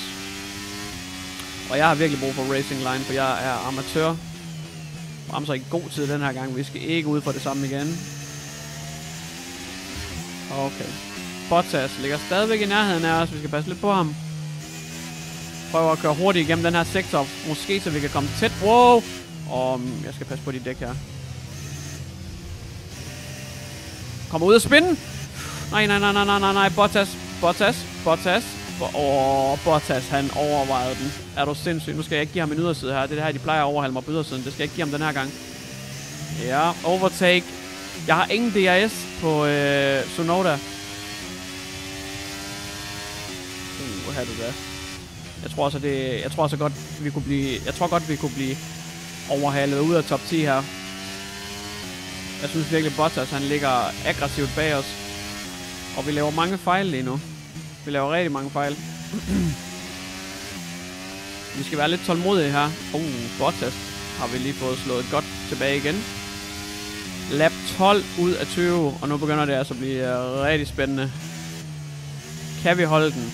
Og jeg har virkelig brug for racing-line, for jeg er amatør. Bremser i god tid den her gang. Vi skal ikke ud for det samme igen. Okay. Bottas ligger stadigvæk i nærheden af os. Vi skal passe lidt på ham. Prøver at køre hurtigt igennem den her sektor. Måske så vi kan komme tæt. Wow! Og jeg skal passe på de dæk her. Kommer ud af spinden. Nej, nej, nej, nej, nej, nej, nej. Bottas. Bottas. Bottas. Åh, oh, Bottas. Han overvejede den. Er du sindssyg? Nu skal jeg ikke give ham en yderside her. Det er det her, de plejer at overhale mig på ydersiden. Det skal jeg ikke give ham den her gang. Ja, overtake. Jeg har ingen D R S på øh, Tsunoda. Uh, her er det da. Jeg tror så det, jeg tror så godt vi kunne blive, jeg tror godt vi kunne blive overhalet ud af top ti her. Jeg synes virkelig Bottas han ligger aggressivt bag os, og vi laver mange fejl lige nu. Vi laver rigtig mange fejl. Vi skal være lidt tålmodige her. Uh, Bottas har vi lige fået slået godt tilbage igen. Lap tolv ud af tyve, og nu begynder det altså at blive rigtig spændende. Kan vi holde den?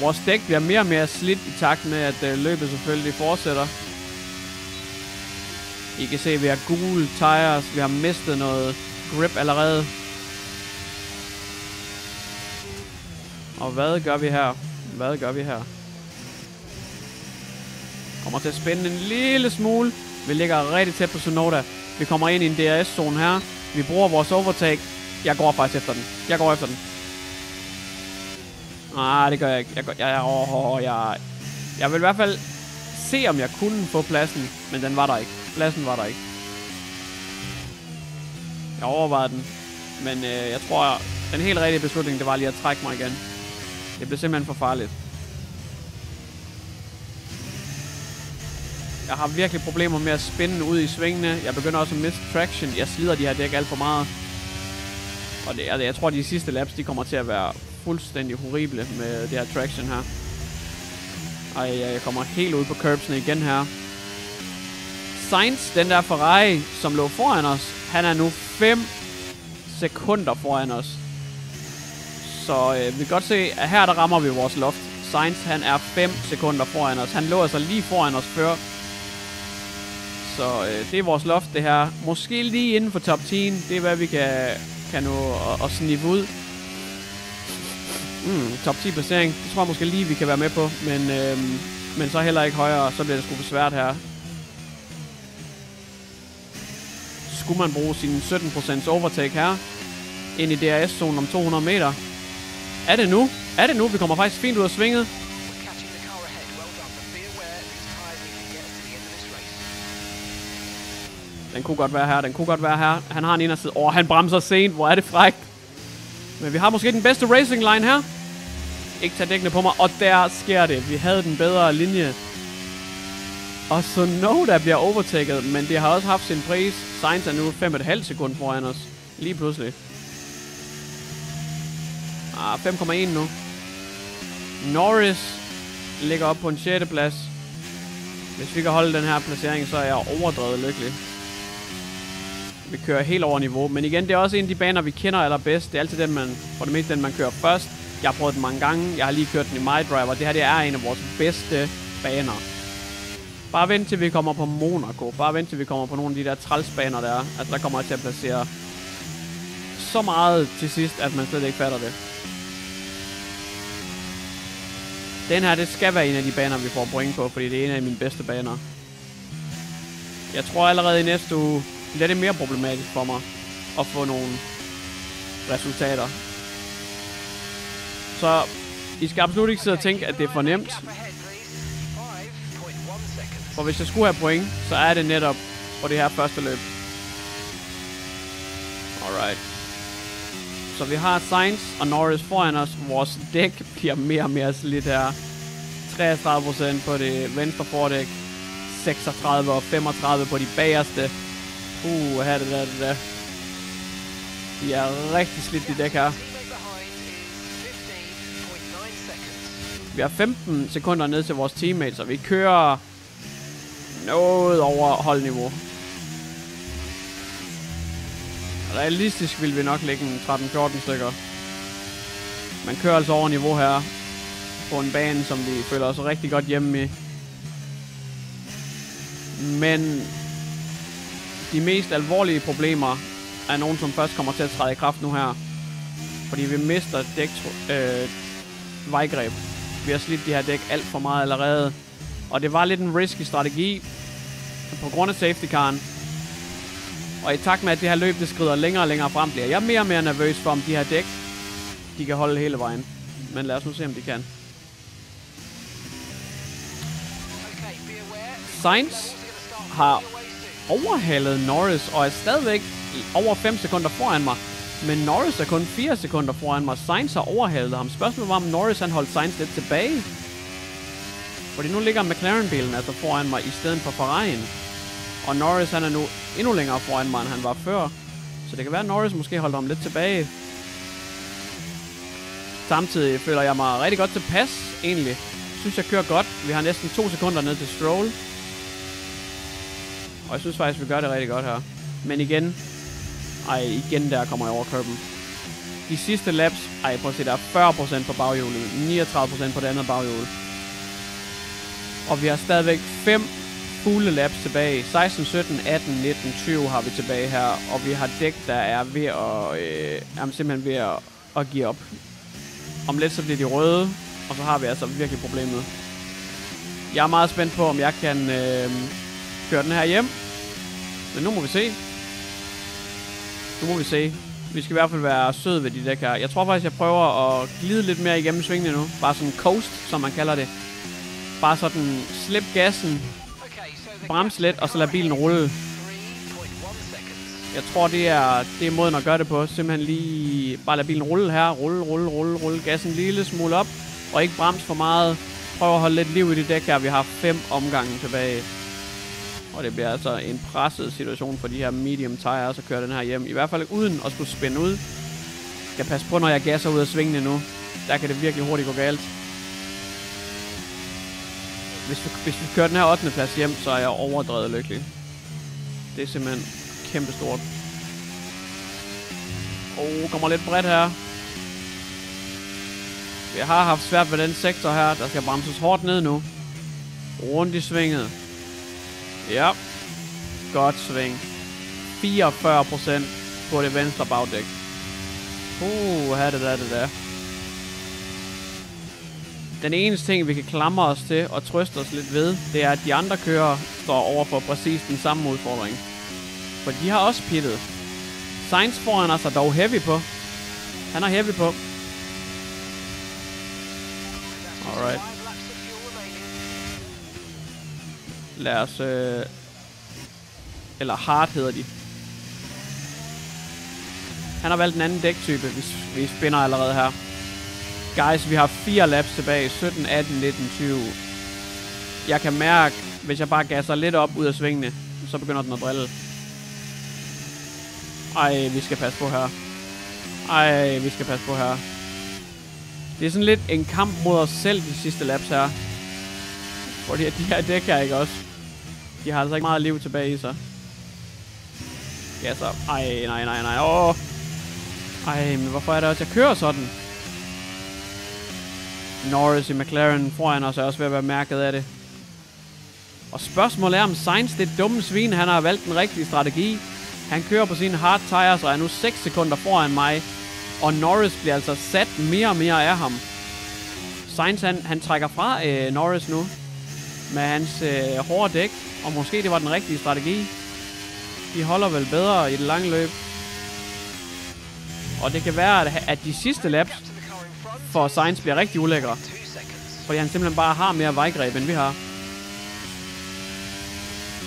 Vores dæk bliver mere og mere slidt i takt med, at øh, løbet selvfølgelig fortsætter. I kan se, at vi har gule tires. Vi har mistet noget grip allerede. Og hvad gør vi her? Hvad gør vi her? Kommer til at spænde en lille smule. Vi ligger rigtig tæt på Tsunoda. Vi kommer ind i en D R S-zone her. Vi bruger vores overtake. Jeg går faktisk efter den. Jeg går efter den. Nej, det gør jeg ikke. Jeg, jeg, jeg, oh, jeg, jeg vil i hvert fald se, om jeg kunne få pladsen, men den var der ikke. Pladsen var der ikke. Jeg overvejede den, men øh, jeg tror, jeg, den helt rigtige beslutning, det var lige at trække mig igen. Det blev simpelthen for farligt. Jeg har virkelig problemer med at spinde ud i svingene. Jeg begynder også at miste traction. Jeg slider de her dæk alt for meget. Og det, jeg tror, de sidste laps, de kommer til at være... fuldstændig horrible med det her traction her. Ej, jeg kommer helt ud på curbsene igen her. Sainz, den der Ferrari, som lå foran os, han er nu fem sekunder foran os. Så øh, vi kan godt se, at her der rammer vi vores loft. Sainz, han er fem sekunder foran os. Han lå altså lige foran os før. Så øh, det er vores loft, det her. Måske lige inden for top ti. Det er, hvad vi kan, kan nå at, at snippe ud. Mm, top ti placering. Det tror jeg måske lige, vi kan være med på. Men, øhm, men så heller ikke højere. Så bliver det sgu for svært her. skulle man bruge sin sytten procent overtake her ind i D R S-zonen om to hundrede meter. Er det nu? Er det nu? Vi kommer faktisk fint ud af svinget. Den kunne godt være her, den kunne godt være her. Han har en inderside. Åh, oh, han bremser sent. Hvor er det frækt. Men vi har måske den bedste racing line her. Ikke tage dækkene på mig. Og der sker det. Vi havde den bedre linje. Og Tsunoda bliver overtaget, men det har også haft sin pris. Sainz er nu fem komma fem sekunder foran os. Lige pludselig. Ah, fem komma en nu. Norris ligger op på en sjette plads. Hvis vi kan holde den her placering, så er jeg overdrevet lykkelig. Vi kører helt over niveau, men igen, det er også en af de baner, vi kender allerbedst. Det er altid den, man, for det meste den, man kører først. Jeg har prøvet den mange gange. Jeg har lige kørt den i MyDriver. Det her, det er en af vores bedste baner. Bare vent til vi kommer på Monaco. Bare vent til vi kommer på nogle af de der trælsbaner der. Altså der kommer jeg til at placere så meget til sidst, at man slet ikke fatter det. Den her, det skal være en af de baner, vi får point på, fordi det er en af mine bedste baner. Jeg tror allerede i næste uge bliver det mere problematisk for mig at få nogle resultater. Så I skal absolut ikke sidde og tænke, at det er for nemt. For hvis jeg skulle have point, så er det netop på det her første løb. Alright. Så vi har Sainz og Norris foran os. Vores dæk bliver mere og mere slidt her. treogtredive procent på det venstre fordæk. seksogtredive og femogtredive på de bagerste. Uh, her det der, det der. De er rigtig slidt, de dæk her. Vi har femten sekunder ned til vores teammates, og vi kører noget over holdniveau. Realistisk vil vi nok lægge en tretten fjorten stykker. Man kører altså over niveau her. På en bane, som vi føler os rigtig godt hjemme i. Men de mest alvorlige problemer er nogen, som først kommer til at træde i kraft nu her. Fordi vi mister dæk, øh, vejgreb. Vi har slidt de her dæk alt for meget allerede. Og det var lidt en risky strategi på grund af safety-caren. Og i takt med, at det her løb, det skrider længere og længere frem, bliver jeg mere og mere nervøs for, om de her dæk, de kan holde hele vejen. Men lad os nu se, om de kan. Sainz har overhalet Norris og er stadigvæk over fem sekunder foran mig. Men Norris er kun fire sekunder foran mig. Sainz har overhalet ham. Spørgsmålet var, om Norris han holdt Sainz lidt tilbage. Fordi nu ligger McLaren-bilen altså foran mig i stedet for Ferrari'en. Og Norris han er nu endnu længere foran mig, end han var før. Så det kan være, at Norris måske holdt ham lidt tilbage. Samtidig føler jeg mig rigtig godt tilpas, egentlig. Synes jeg kører godt. Vi har næsten to sekunder ned til Stroll. Og jeg synes faktisk, vi gør det rigtig godt her. Men igen. Ej, igen der kommer jeg over køben. De sidste laps. Ej, prøv at se, der er fyrre procent på baghjulet. niogtredive procent på det andet baghjul. Og vi har stadigvæk fem fulde laps tilbage. seksten, sytten, atten, nitten, tyve har vi tilbage her. Og vi har dæk, der er ved at, øh, er simpelthen ved at, at give op. Om lidt så bliver de røde, og så har vi altså virkelig problemet. Jeg er meget spændt på, om jeg kan øh, køre den her hjem. Men nu må vi se. Nu må vi se. Vi skal i hvert fald være søde ved de dæk her. Jeg tror faktisk, jeg prøver at glide lidt mere igennem svingene nu. Bare sådan coast, som man kalder det. Bare sådan, slip gassen, brems lidt, og så lad bilen rulle. Jeg tror, det er, det er måden at gøre det på. Simpelthen lige, bare lad bilen rulle her. Rulle, rulle, rulle, rulle. Gassen en lille smule op, og ikke brems for meget. Prøv at holde lidt liv i det dæk her. Vi har fem omgange tilbage. Og det bliver altså en presset situation for de her medium tires at køre den her hjem. I hvert fald uden at skulle spænde ud. Jeg skal passe på, når jeg gasser ud af svingene nu. Der kan det virkelig hurtigt gå galt. Hvis vi, hvis vi kører den her ottende plads hjem, så er jeg overdrevet lykkelig. Det er simpelthen kæmpestort. Åh, oh, kommer lidt bredt her. Jeg har haft svært ved den sektor her. Der skal bremses hårdt ned nu. Rundt i svinget. Ja. Godt sving. fireogfyrre procent på det venstre bagdæk. Uh, her det der, det der. Den eneste ting, vi kan klamre os til og trøste os lidt ved, det er, at de andre kører står over for præcis den samme udfordring. for de har også pittet. Sainz foran os er dog heavy på. Han er heavy på. Alright. Lad os... Øh... Eller hard hedder de. Han har valgt en anden dæktype. Vi, vi spinder allerede her. Guys, vi har fire laps tilbage. sytten, atten, nitten, tyve. Jeg kan mærke, hvis jeg bare gasser lidt op ud af svingene, så begynder den at drille. Ej, vi skal passe på her. Ej, vi skal passe på her. Det er sådan lidt en kamp mod os selv, de sidste laps her. Fordi de her dæk her, ikke også? De har altså ikke meget liv tilbage i sig. Ja, så... Ej, nej, nej, nej. Åh! Ej, men hvorfor er det også, jeg kører sådan? Norris i McLaren foran os er også ved at være mærket af det. Og spørgsmålet er, om Sainz, det dumme svin, han har valgt den rigtige strategi. Han kører på sine hard tires og er nu seks sekunder foran mig. Og Norris bliver altså sat mere og mere af ham. Sainz, han, han trækker fra øh, Norris nu. Med hans øh, hårde dæk. Og måske det var den rigtige strategi. De holder vel bedre i det lange løb. Og det kan være, at, at de sidste laps for Sainz bliver rigtig ulækre. Fordi han simpelthen bare har mere vejgreb, end vi har.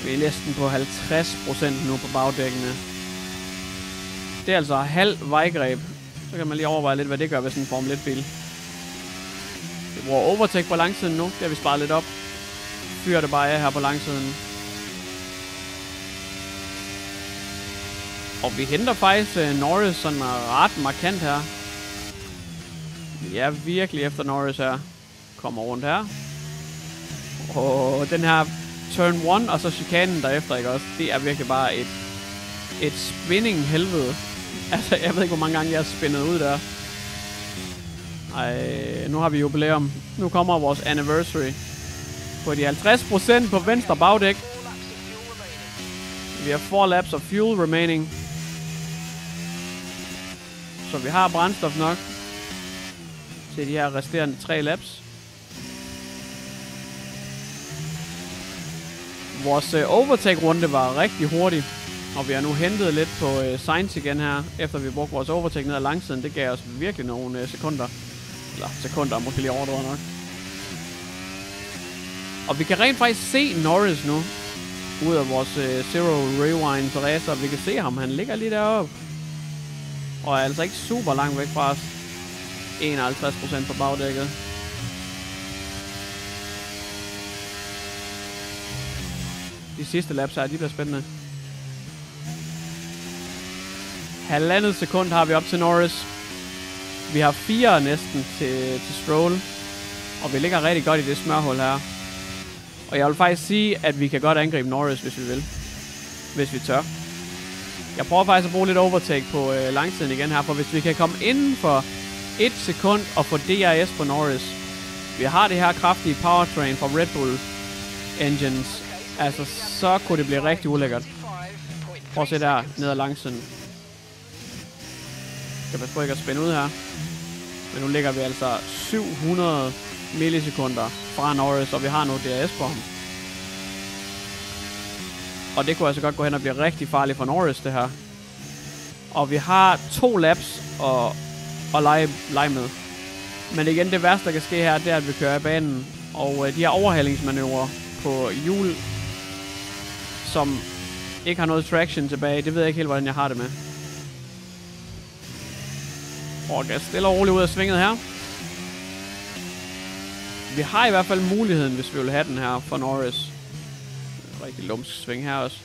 Vi er næsten på halvtreds procent nu på bagdækkene. Det er altså halv vejgreb. Så kan man lige overveje lidt, hvad det gør ved sådan en Formel et-bil. Vi bruger overtake på langsiden nu. Det har vi sparet lidt op. Fyrer det bare af her på langsiden. Og vi henter faktisk uh, Norris sådan ret markant her. Vi er virkelig efter Norris her. Kommer rundt her. Og den her turn et og så chikanen derefter, ikke også? Det er virkelig bare et, et spinning helvede. Altså, jeg ved ikke, hvor mange gange jeg har spindet ud der. Ej, nu har vi jubilæum. Nu kommer vores anniversary. På de halvtreds procent på venstre bagdæk. Vi har fire laps of fuel remaining. Så vi har brændstof nok til de her resterende tre laps. Vores øh, overtake-runde var rigtig hurtig. Og vi har nu hentet lidt på øh, Sainz igen her, efter vi brugte vores overtake ned ad langsiden. Det gav os virkelig nogle øh, sekunder. Eller sekunder, måske lige overdrevet nok. Og vi kan rent faktisk se Norris nu. Ud af vores øh, Zero Rewinds racer. Vi kan se ham, han ligger lige deroppe. Og er altså ikke super langt væk fra os. enoghalvtreds procent på bagdækket. De sidste laps her, de bliver spændende. Halvandet sekund har vi op til Norris. Vi har fire næsten til, til Stroll. Og vi ligger rigtig godt i det smørhul her. Og jeg vil faktisk sige, at vi kan godt angribe Norris, hvis vi vil. Hvis vi tør. Jeg prøver faktisk at bruge lidt overtake på øh, langsiden igen her. For hvis vi kan komme inden for et sekund og få D R S på Norris. Vi har det her kraftige powertrain fra Red Bull engines. Altså, så kunne det blive rigtig ulækkert. Prøv at se der, ned ad langsiden. Jeg kan passe på ikke at spænde ud her. Men nu ligger vi altså syv hundrede millisekunder fra Norris, og vi har nu D R S på ham. Og det kunne altså godt gå hen og blive rigtig farligt for Norris, det her. Og vi har to laps at, at lege, lege med. Men igen, det værste, der kan ske her, det er, at vi kører i banen. Og øh, de her overhalingsmanøvrer på hjul, som ikke har noget traction tilbage. Det ved jeg ikke helt, hvordan jeg har det med. Og gas stille og roligt ud af svinget her. Vi har i hvert fald muligheden, hvis vi vil have den her for Norris. Rigtig lumsk sving her også.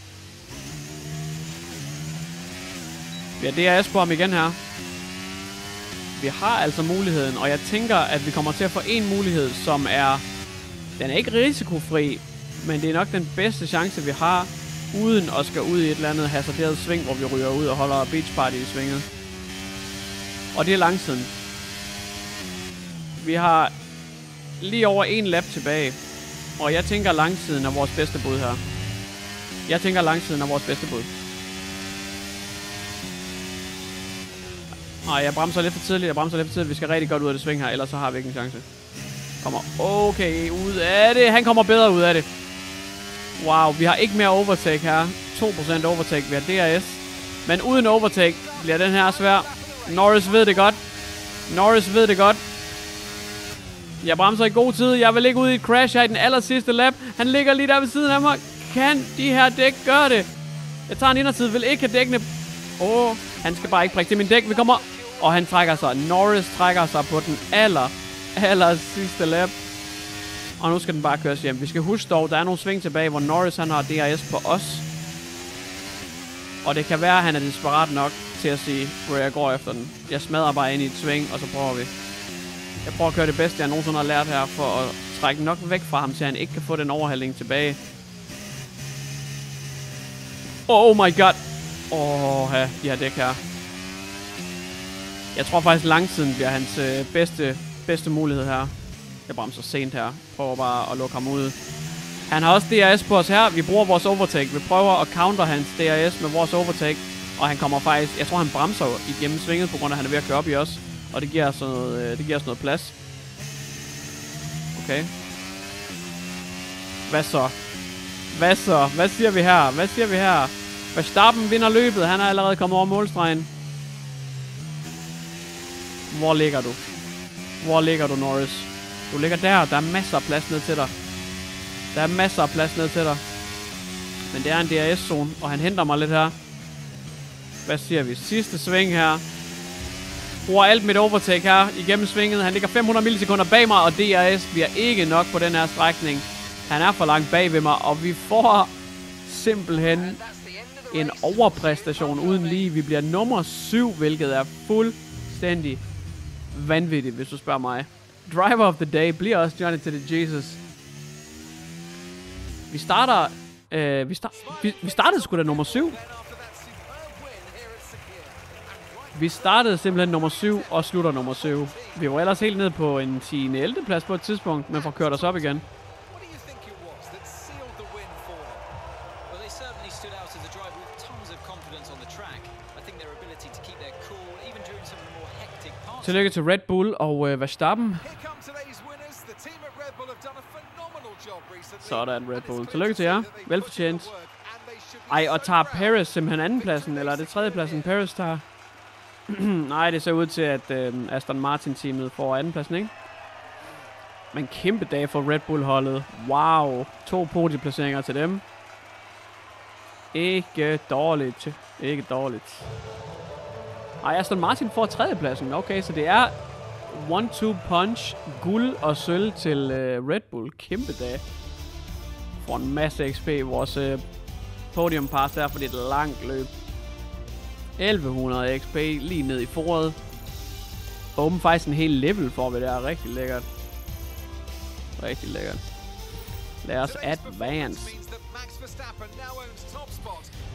Vi har D R S på ham igen her. Vi har altså muligheden, og jeg tænker, at vi kommer til at få en mulighed, som er... Den er ikke risikofri, men det er nok den bedste chance, vi har, uden at skal ud i et eller andet hasarderet sving, hvor vi ryger ud og holder beachparty i svinget. Og det er langsiden. Vi har lige over en lap tilbage, og jeg tænker langsiden er vores bedste bud her. Jeg tænker langsiden er vores bedste bud. Nej, jeg bremser lidt for tidligt, jeg bremser lidt for tidligt. Vi skal rigtig godt ud af det sving her, ellers så har vi ikke en chance. Kommer okay ud af det. Han kommer bedre ud af det. Wow, vi har ikke mere overtake her. to procent overtake via D R S. Men uden overtake bliver den her svær. Norris ved det godt. Norris ved det godt. Jeg bremser i god tid. Jeg vil ikke ud i et crash her i den aller sidste lap. Han ligger lige der ved siden af mig. Kan de her dæk gøre det? Jeg tager en indertid. Vil ikke have dækkene. Åh, oh, han skal bare ikke prikke til min dæk. Vi kommer. Og han trækker sig. Norris trækker sig på den aller, aller sidste lap. Og nu skal den bare køres hjem. Vi skal huske dog, der er nogle sving tilbage, hvor Norris han har D R S på os. Og det kan være, at han er desperat nok til at sige, hvor jeg går efter den. Jeg smadrer bare ind i et sving, og så prøver vi. Jeg prøver at køre det bedste, jeg nogensinde har lært her, for at trække nok væk fra ham, så han ikke kan få den overhaling tilbage. Oh my god. Åh, ja, de her dæk her. Jeg tror faktisk, langsiden bliver hans øh, bedste, bedste mulighed her. Jeg bremser sent her. Prøver bare at lukke ham ud. Han har også D R S på os her. Vi bruger vores overtake. Vi prøver at counter hans D R S med vores overtake. Og han kommer faktisk... Jeg tror, han bremser igennem svinget, på grund af, at han er ved at køre op i os. Og det giver os noget, det giver os noget plads. Okay. Hvad så? Hvad så? Hvad siger vi her? Hvad siger vi her? Verstappen vinder løbet. Han er allerede kommet over målstregen. Hvor ligger du? Hvor ligger du, Norris? Du ligger der. Der er masser af plads ned til dig. Der er masser af plads ned til dig. Men det er en D R S-zone, og han henter mig lidt her. Hvad siger vi? Sidste sving her. Bruger alt mit overtake her igennem svinget. Han ligger fem hundrede millisekunder bag mig, og D R S bliver ikke nok på den her strækning. Han er for langt bag ved mig, og vi får simpelthen en overpræstation uden lige. Vi bliver nummer syv, hvilket er fuldstændig vanvittigt, hvis du spørger mig. Driver of the day bliver også Johnny to the Jesus. Vi starter... Øh, vi, star vi, vi startede sgu da nummer syv. Vi startede simpelthen nummer syv og slutter nummer syv. Vi var ellers helt ned på en tiende ellevte plads på et tidspunkt, men får kørt os op igen. Tillykke til Red Bull og øh, Verstappen. Sådan, Red Bull. Tillykke til jer. Velfortjent. Ej, og tager Pérez simpelthen andenpladsen, eller er det tredjepladsen, Pérez tager? Nej, det ser ud til, at øh, Aston Martin-teamet får andenpladsen, ikke? Men kæmpe dag for Red Bull-holdet. Wow. To podieplaceringer til dem. Ikke dårligt. Ikke dårligt. Ej, Aston Martin får tredjepladsen. Okay, så det er one two punch, guld og sølv til øh, Red Bull. Kæmpe dag. Får en masse X P, vores øh, podiumpass her, for det er et langt løb. elleve hundrede X P, lige ned i foråret. Åben faktisk en hel level for, vi det er rigtig lækkert. Rigtig lækkert. Lad os advance.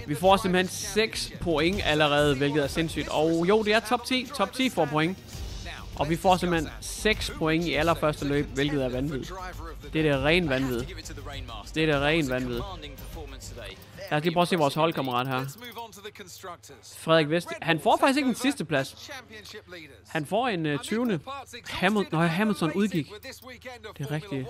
Vi får simpelthen seks point allerede, hvilket er sindssygt. Og jo, det er top ti. top ti får point. Og vi får simpelthen seks point i allerførste løb, hvilket er vanvittigt. Det er det ren vanvittigt. Det er det ren vanvittigt. Lad os lige prøve at se vores holdkammerat her. Frederik Vesti. Han får faktisk ikke den sidste plads. Han får en uh, tyvende Hamil Nå, Hamilton udgik. Det er rigtigt.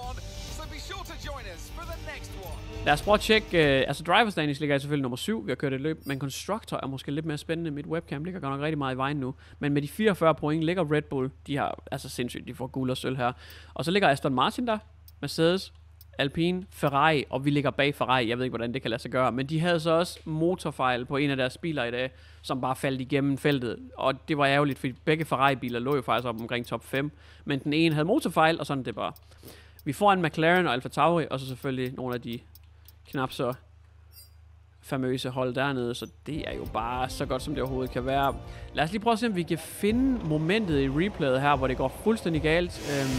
Lad os prøve at tjekke... Uh, altså, Drivers Danish ligger selvfølgelig nummer syv. Vi har kørt et løb. Men Constructor er måske lidt mere spændende. Mit webcam ligger godt nok rigtig meget i vejen nu. Men med de fireogfyrre point ligger Red Bull. De har... Altså, sindssygt. De får guld og sølv her. Og så ligger Aston Martin der. Mercedes. Alpine, Ferrari, og vi ligger bag Ferrari. Jeg ved ikke, hvordan det kan lade sig gøre, men de havde så også motorfejl på en af deres biler i dag, som bare faldt igennem feltet. Og det var ærgerligt, fordi begge Ferrari-biler lå jo faktisk op omkring top fem, men den ene havde motorfejl, og sådan det bare. Vi får en McLaren og AlphaTauri, og så selvfølgelig nogle af de knap så famøse hold dernede, så det er jo bare så godt, som det overhovedet kan være. Lad os lige prøve at se, om vi kan finde momentet i replayet her, hvor det går fuldstændig galt. Øhm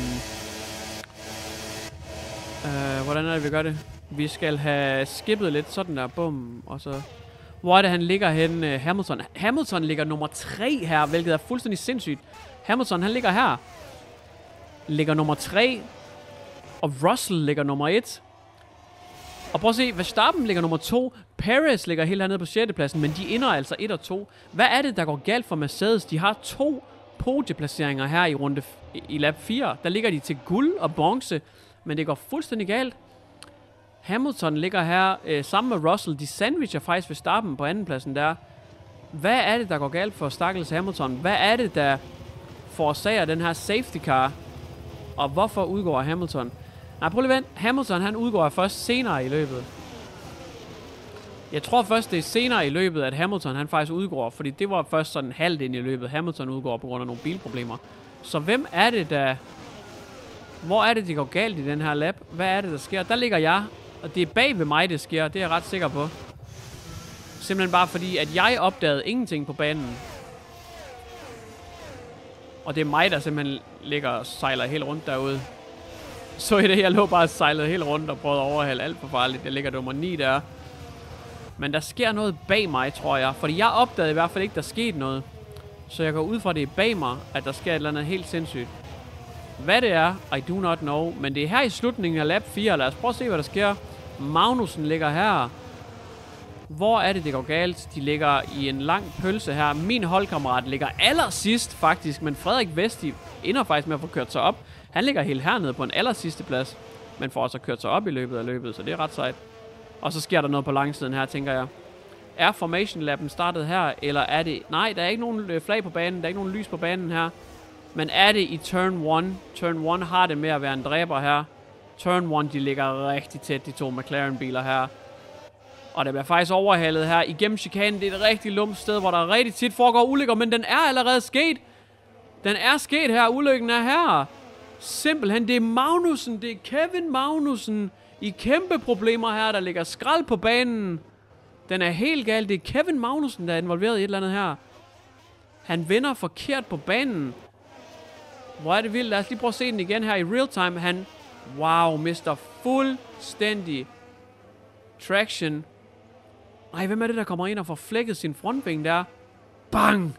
Uh, hvordan er det, vi gør det? Vi skal have skippet lidt sådan der, bum, og så... Hvor er det, han ligger henne, Hamilton? Hamilton ligger nummer tre her, hvilket er fuldstændig sindssygt. Hamilton, han ligger her. Ligger nummer tre. Og Russell ligger nummer et. Og prøv at se, Verstappen ligger nummer to. Pérez ligger helt hernede på sjette pladsen, men de ender altså et og to. Hvad er det, der går galt for Mercedes? De har to podieplaceringer her i runde i lap fire. Der ligger de til guld og bronze. Men det går fuldstændig galt. Hamilton ligger her øh, sammen med Russell. De sandwicher faktisk Verstappen på andenpladsen der. Hvad er det, der går galt for stakkels Hamilton? Hvad er det, der forårsager den her safety car? Og hvorfor udgår Hamilton? Nej, prøv lige vent. Hamilton, han udgår først senere i løbet. Jeg tror først, det er senere i løbet, at Hamilton, han faktisk udgår. Fordi det var først sådan halvt ind i løbet, Hamilton udgår på grund af nogle bilproblemer. Så hvem er det, der... Hvor er det, det går galt i den her lap? Hvad er det, der sker? Der ligger jeg. Og det er bag ved mig, det sker. Det er jeg ret sikker på. Simpelthen bare fordi, at jeg opdagede ingenting på banen. Og det er mig, der simpelthen ligger og sejler helt rundt derude. Så i det, jeg lå bare og sejlede helt rundt og prøvede at overhale alt for farligt. Jeg ligger nummer ni der. Men der sker noget bag mig, tror jeg. Fordi jeg opdagede i hvert fald ikke, der skete noget. Så jeg går ud fra, det er bag mig, at der sker et eller andet helt sindssygt. Hvad det er, I do not know. Men det er her i slutningen af lap fire. Lad os prøve at se, hvad der sker. Magnussen ligger her. Hvor er det, det går galt? De ligger i en lang pølse her. Min holdkammerat ligger allersidst faktisk. Men Frederik Vesti ender faktisk med at få kørt sig op. Han ligger helt hernede på en allersidste plads. Men får altså kørt sig op i løbet af løbet. Så det er ret sejt. Og så sker der noget på langsiden her, tænker jeg. Er formation lappen startet her? Eller er det... Nej, der er ikke nogen flag på banen. Der er ikke nogen lys på banen her. Men er det i turn et? Turn et har det med at være en dræber her. Turn et, de ligger rigtig tæt, de to McLaren-biler her. Og der bliver faktisk overhalet her. Igennem chikanen, det er et rigtig lumt sted, hvor der rigtig tit foregår ulykker. Men den er allerede sket. Den er sket her. Ulykken er her. Simpelthen, det er Magnussen. Det er Kevin Magnussen. I kæmpe problemer her, der ligger skrald på banen. Den er helt galt. Det er Kevin Magnussen, der er involveret i et eller andet her. Han vender forkert på banen. Hvor er det vildt. Lad os lige prøve at se den igen her i real time. Han, wow, mister fuldstændig traction. Nej, hvem er det, der kommer ind og får flækket sin frontving der? Bang!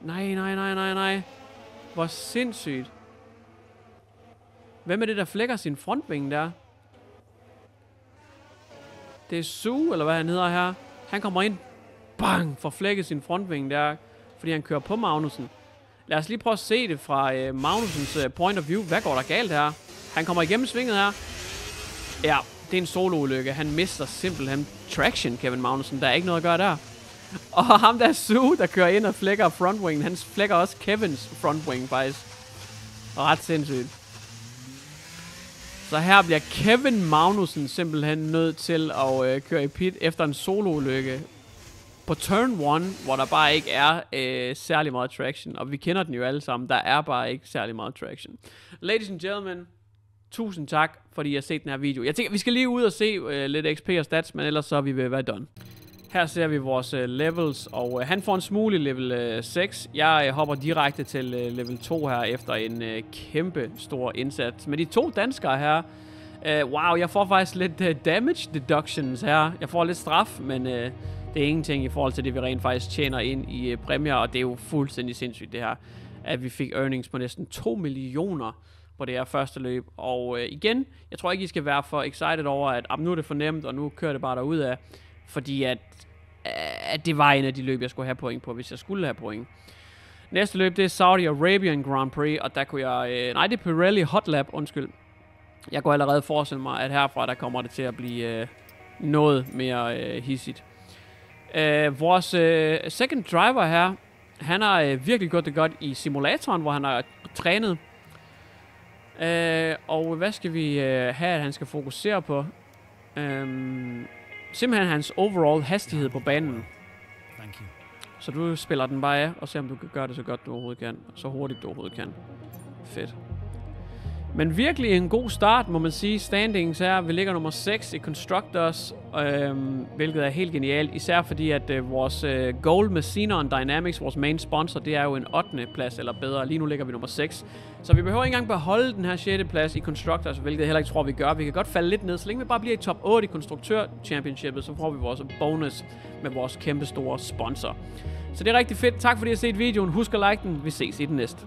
Nej, nej, nej, nej, nej. Hvor sindssygt. Hvem er det, der flækker sin frontving der? Det er Sue, eller hvad han hedder her. Han kommer ind. Bang! Får flækket sin frontving der. Fordi han kører på Magnussen. Lad os lige prøve at se det fra øh, Magnussens øh, point of view. Hvad går der galt her? Han kommer igennem svinget her. Ja, det er en soloulykke. Han mister simpelthen traction, Kevin Magnussen. Der er ikke noget at gøre der. Og ham der Sue, der kører ind og flækker frontwingen. Han flækker også Kevins frontwing faktisk. Og ret sindssygt. Så her bliver Kevin Magnussen simpelthen nødt til at øh, køre i pit efter en soloulykke. På turn et, hvor der bare ikke er øh, særlig meget traction. Og vi kender den jo alle sammen. Der er bare ikke særlig meget traction. Ladies and gentlemen, tusind tak, fordi I har set den her video. Jeg tænker, vi skal lige ud og se øh, lidt X P og stats, men ellers så er vi ved at være done. Her ser vi vores øh, levels, og øh, han får en smule level øh, seks. Jeg øh, hopper direkte til øh, level to her, efter en øh, kæmpe stor indsats. Men de to danskere her, øh, wow, jeg får faktisk lidt øh, damage deductions her. Jeg får lidt straf, men... Øh, Det er ingenting i forhold til det, vi rent faktisk tjener ind i præmier, og det er jo fuldstændig sindssygt det her, at vi fik earnings på næsten to millioner på det her første løb. Og øh, igen, jeg tror ikke, I skal være for excited over, at nu er det for nemt, og nu kører det bare derudad, fordi at, at det var en af de løb, jeg skulle have point på, hvis jeg skulle have point. Næste løb, det er Saudi Arabian Grand Prix, og der kunne jeg... Øh, nej, det er Pirelli Hot Lap, undskyld. Jeg kunne allerede forestille mig, at herfra, der kommer det til at blive øh, noget mere øh, hissigt. Uh, vores uh, second driver her, han har uh, virkelig gjort det godt i simulatoren, hvor han har trænet. Uh, og hvad skal vi uh, have, at han skal fokusere på? Uh, simpelthen hans overall hastighed på banen. Thank you. Så du spiller den bare af, og ser om du kan gøre det så godt du overhovedet kan. Så hurtigt du overhovedet kan. Fedt. Men virkelig en god start, må man sige. Standings her, vi ligger nummer seks i Constructors, øh, hvilket er helt genialt. Især fordi, at øh, vores øh, goal med Xenon Dynamics, vores main sponsor, det er jo en ottende plads eller bedre. Lige nu ligger vi nummer seks. Så vi behøver ikke engang beholde den her sjette plads i Constructors, hvilket jeg heller ikke tror, vi gør. Vi kan godt falde lidt ned, så længe vi bare bliver i top otte i Konstruktør-championshipet, så får vi vores bonus med vores kæmpe store sponsor. Så det er rigtig fedt. Tak fordi I har set videoen. Husk at like den. Vi ses i den næste.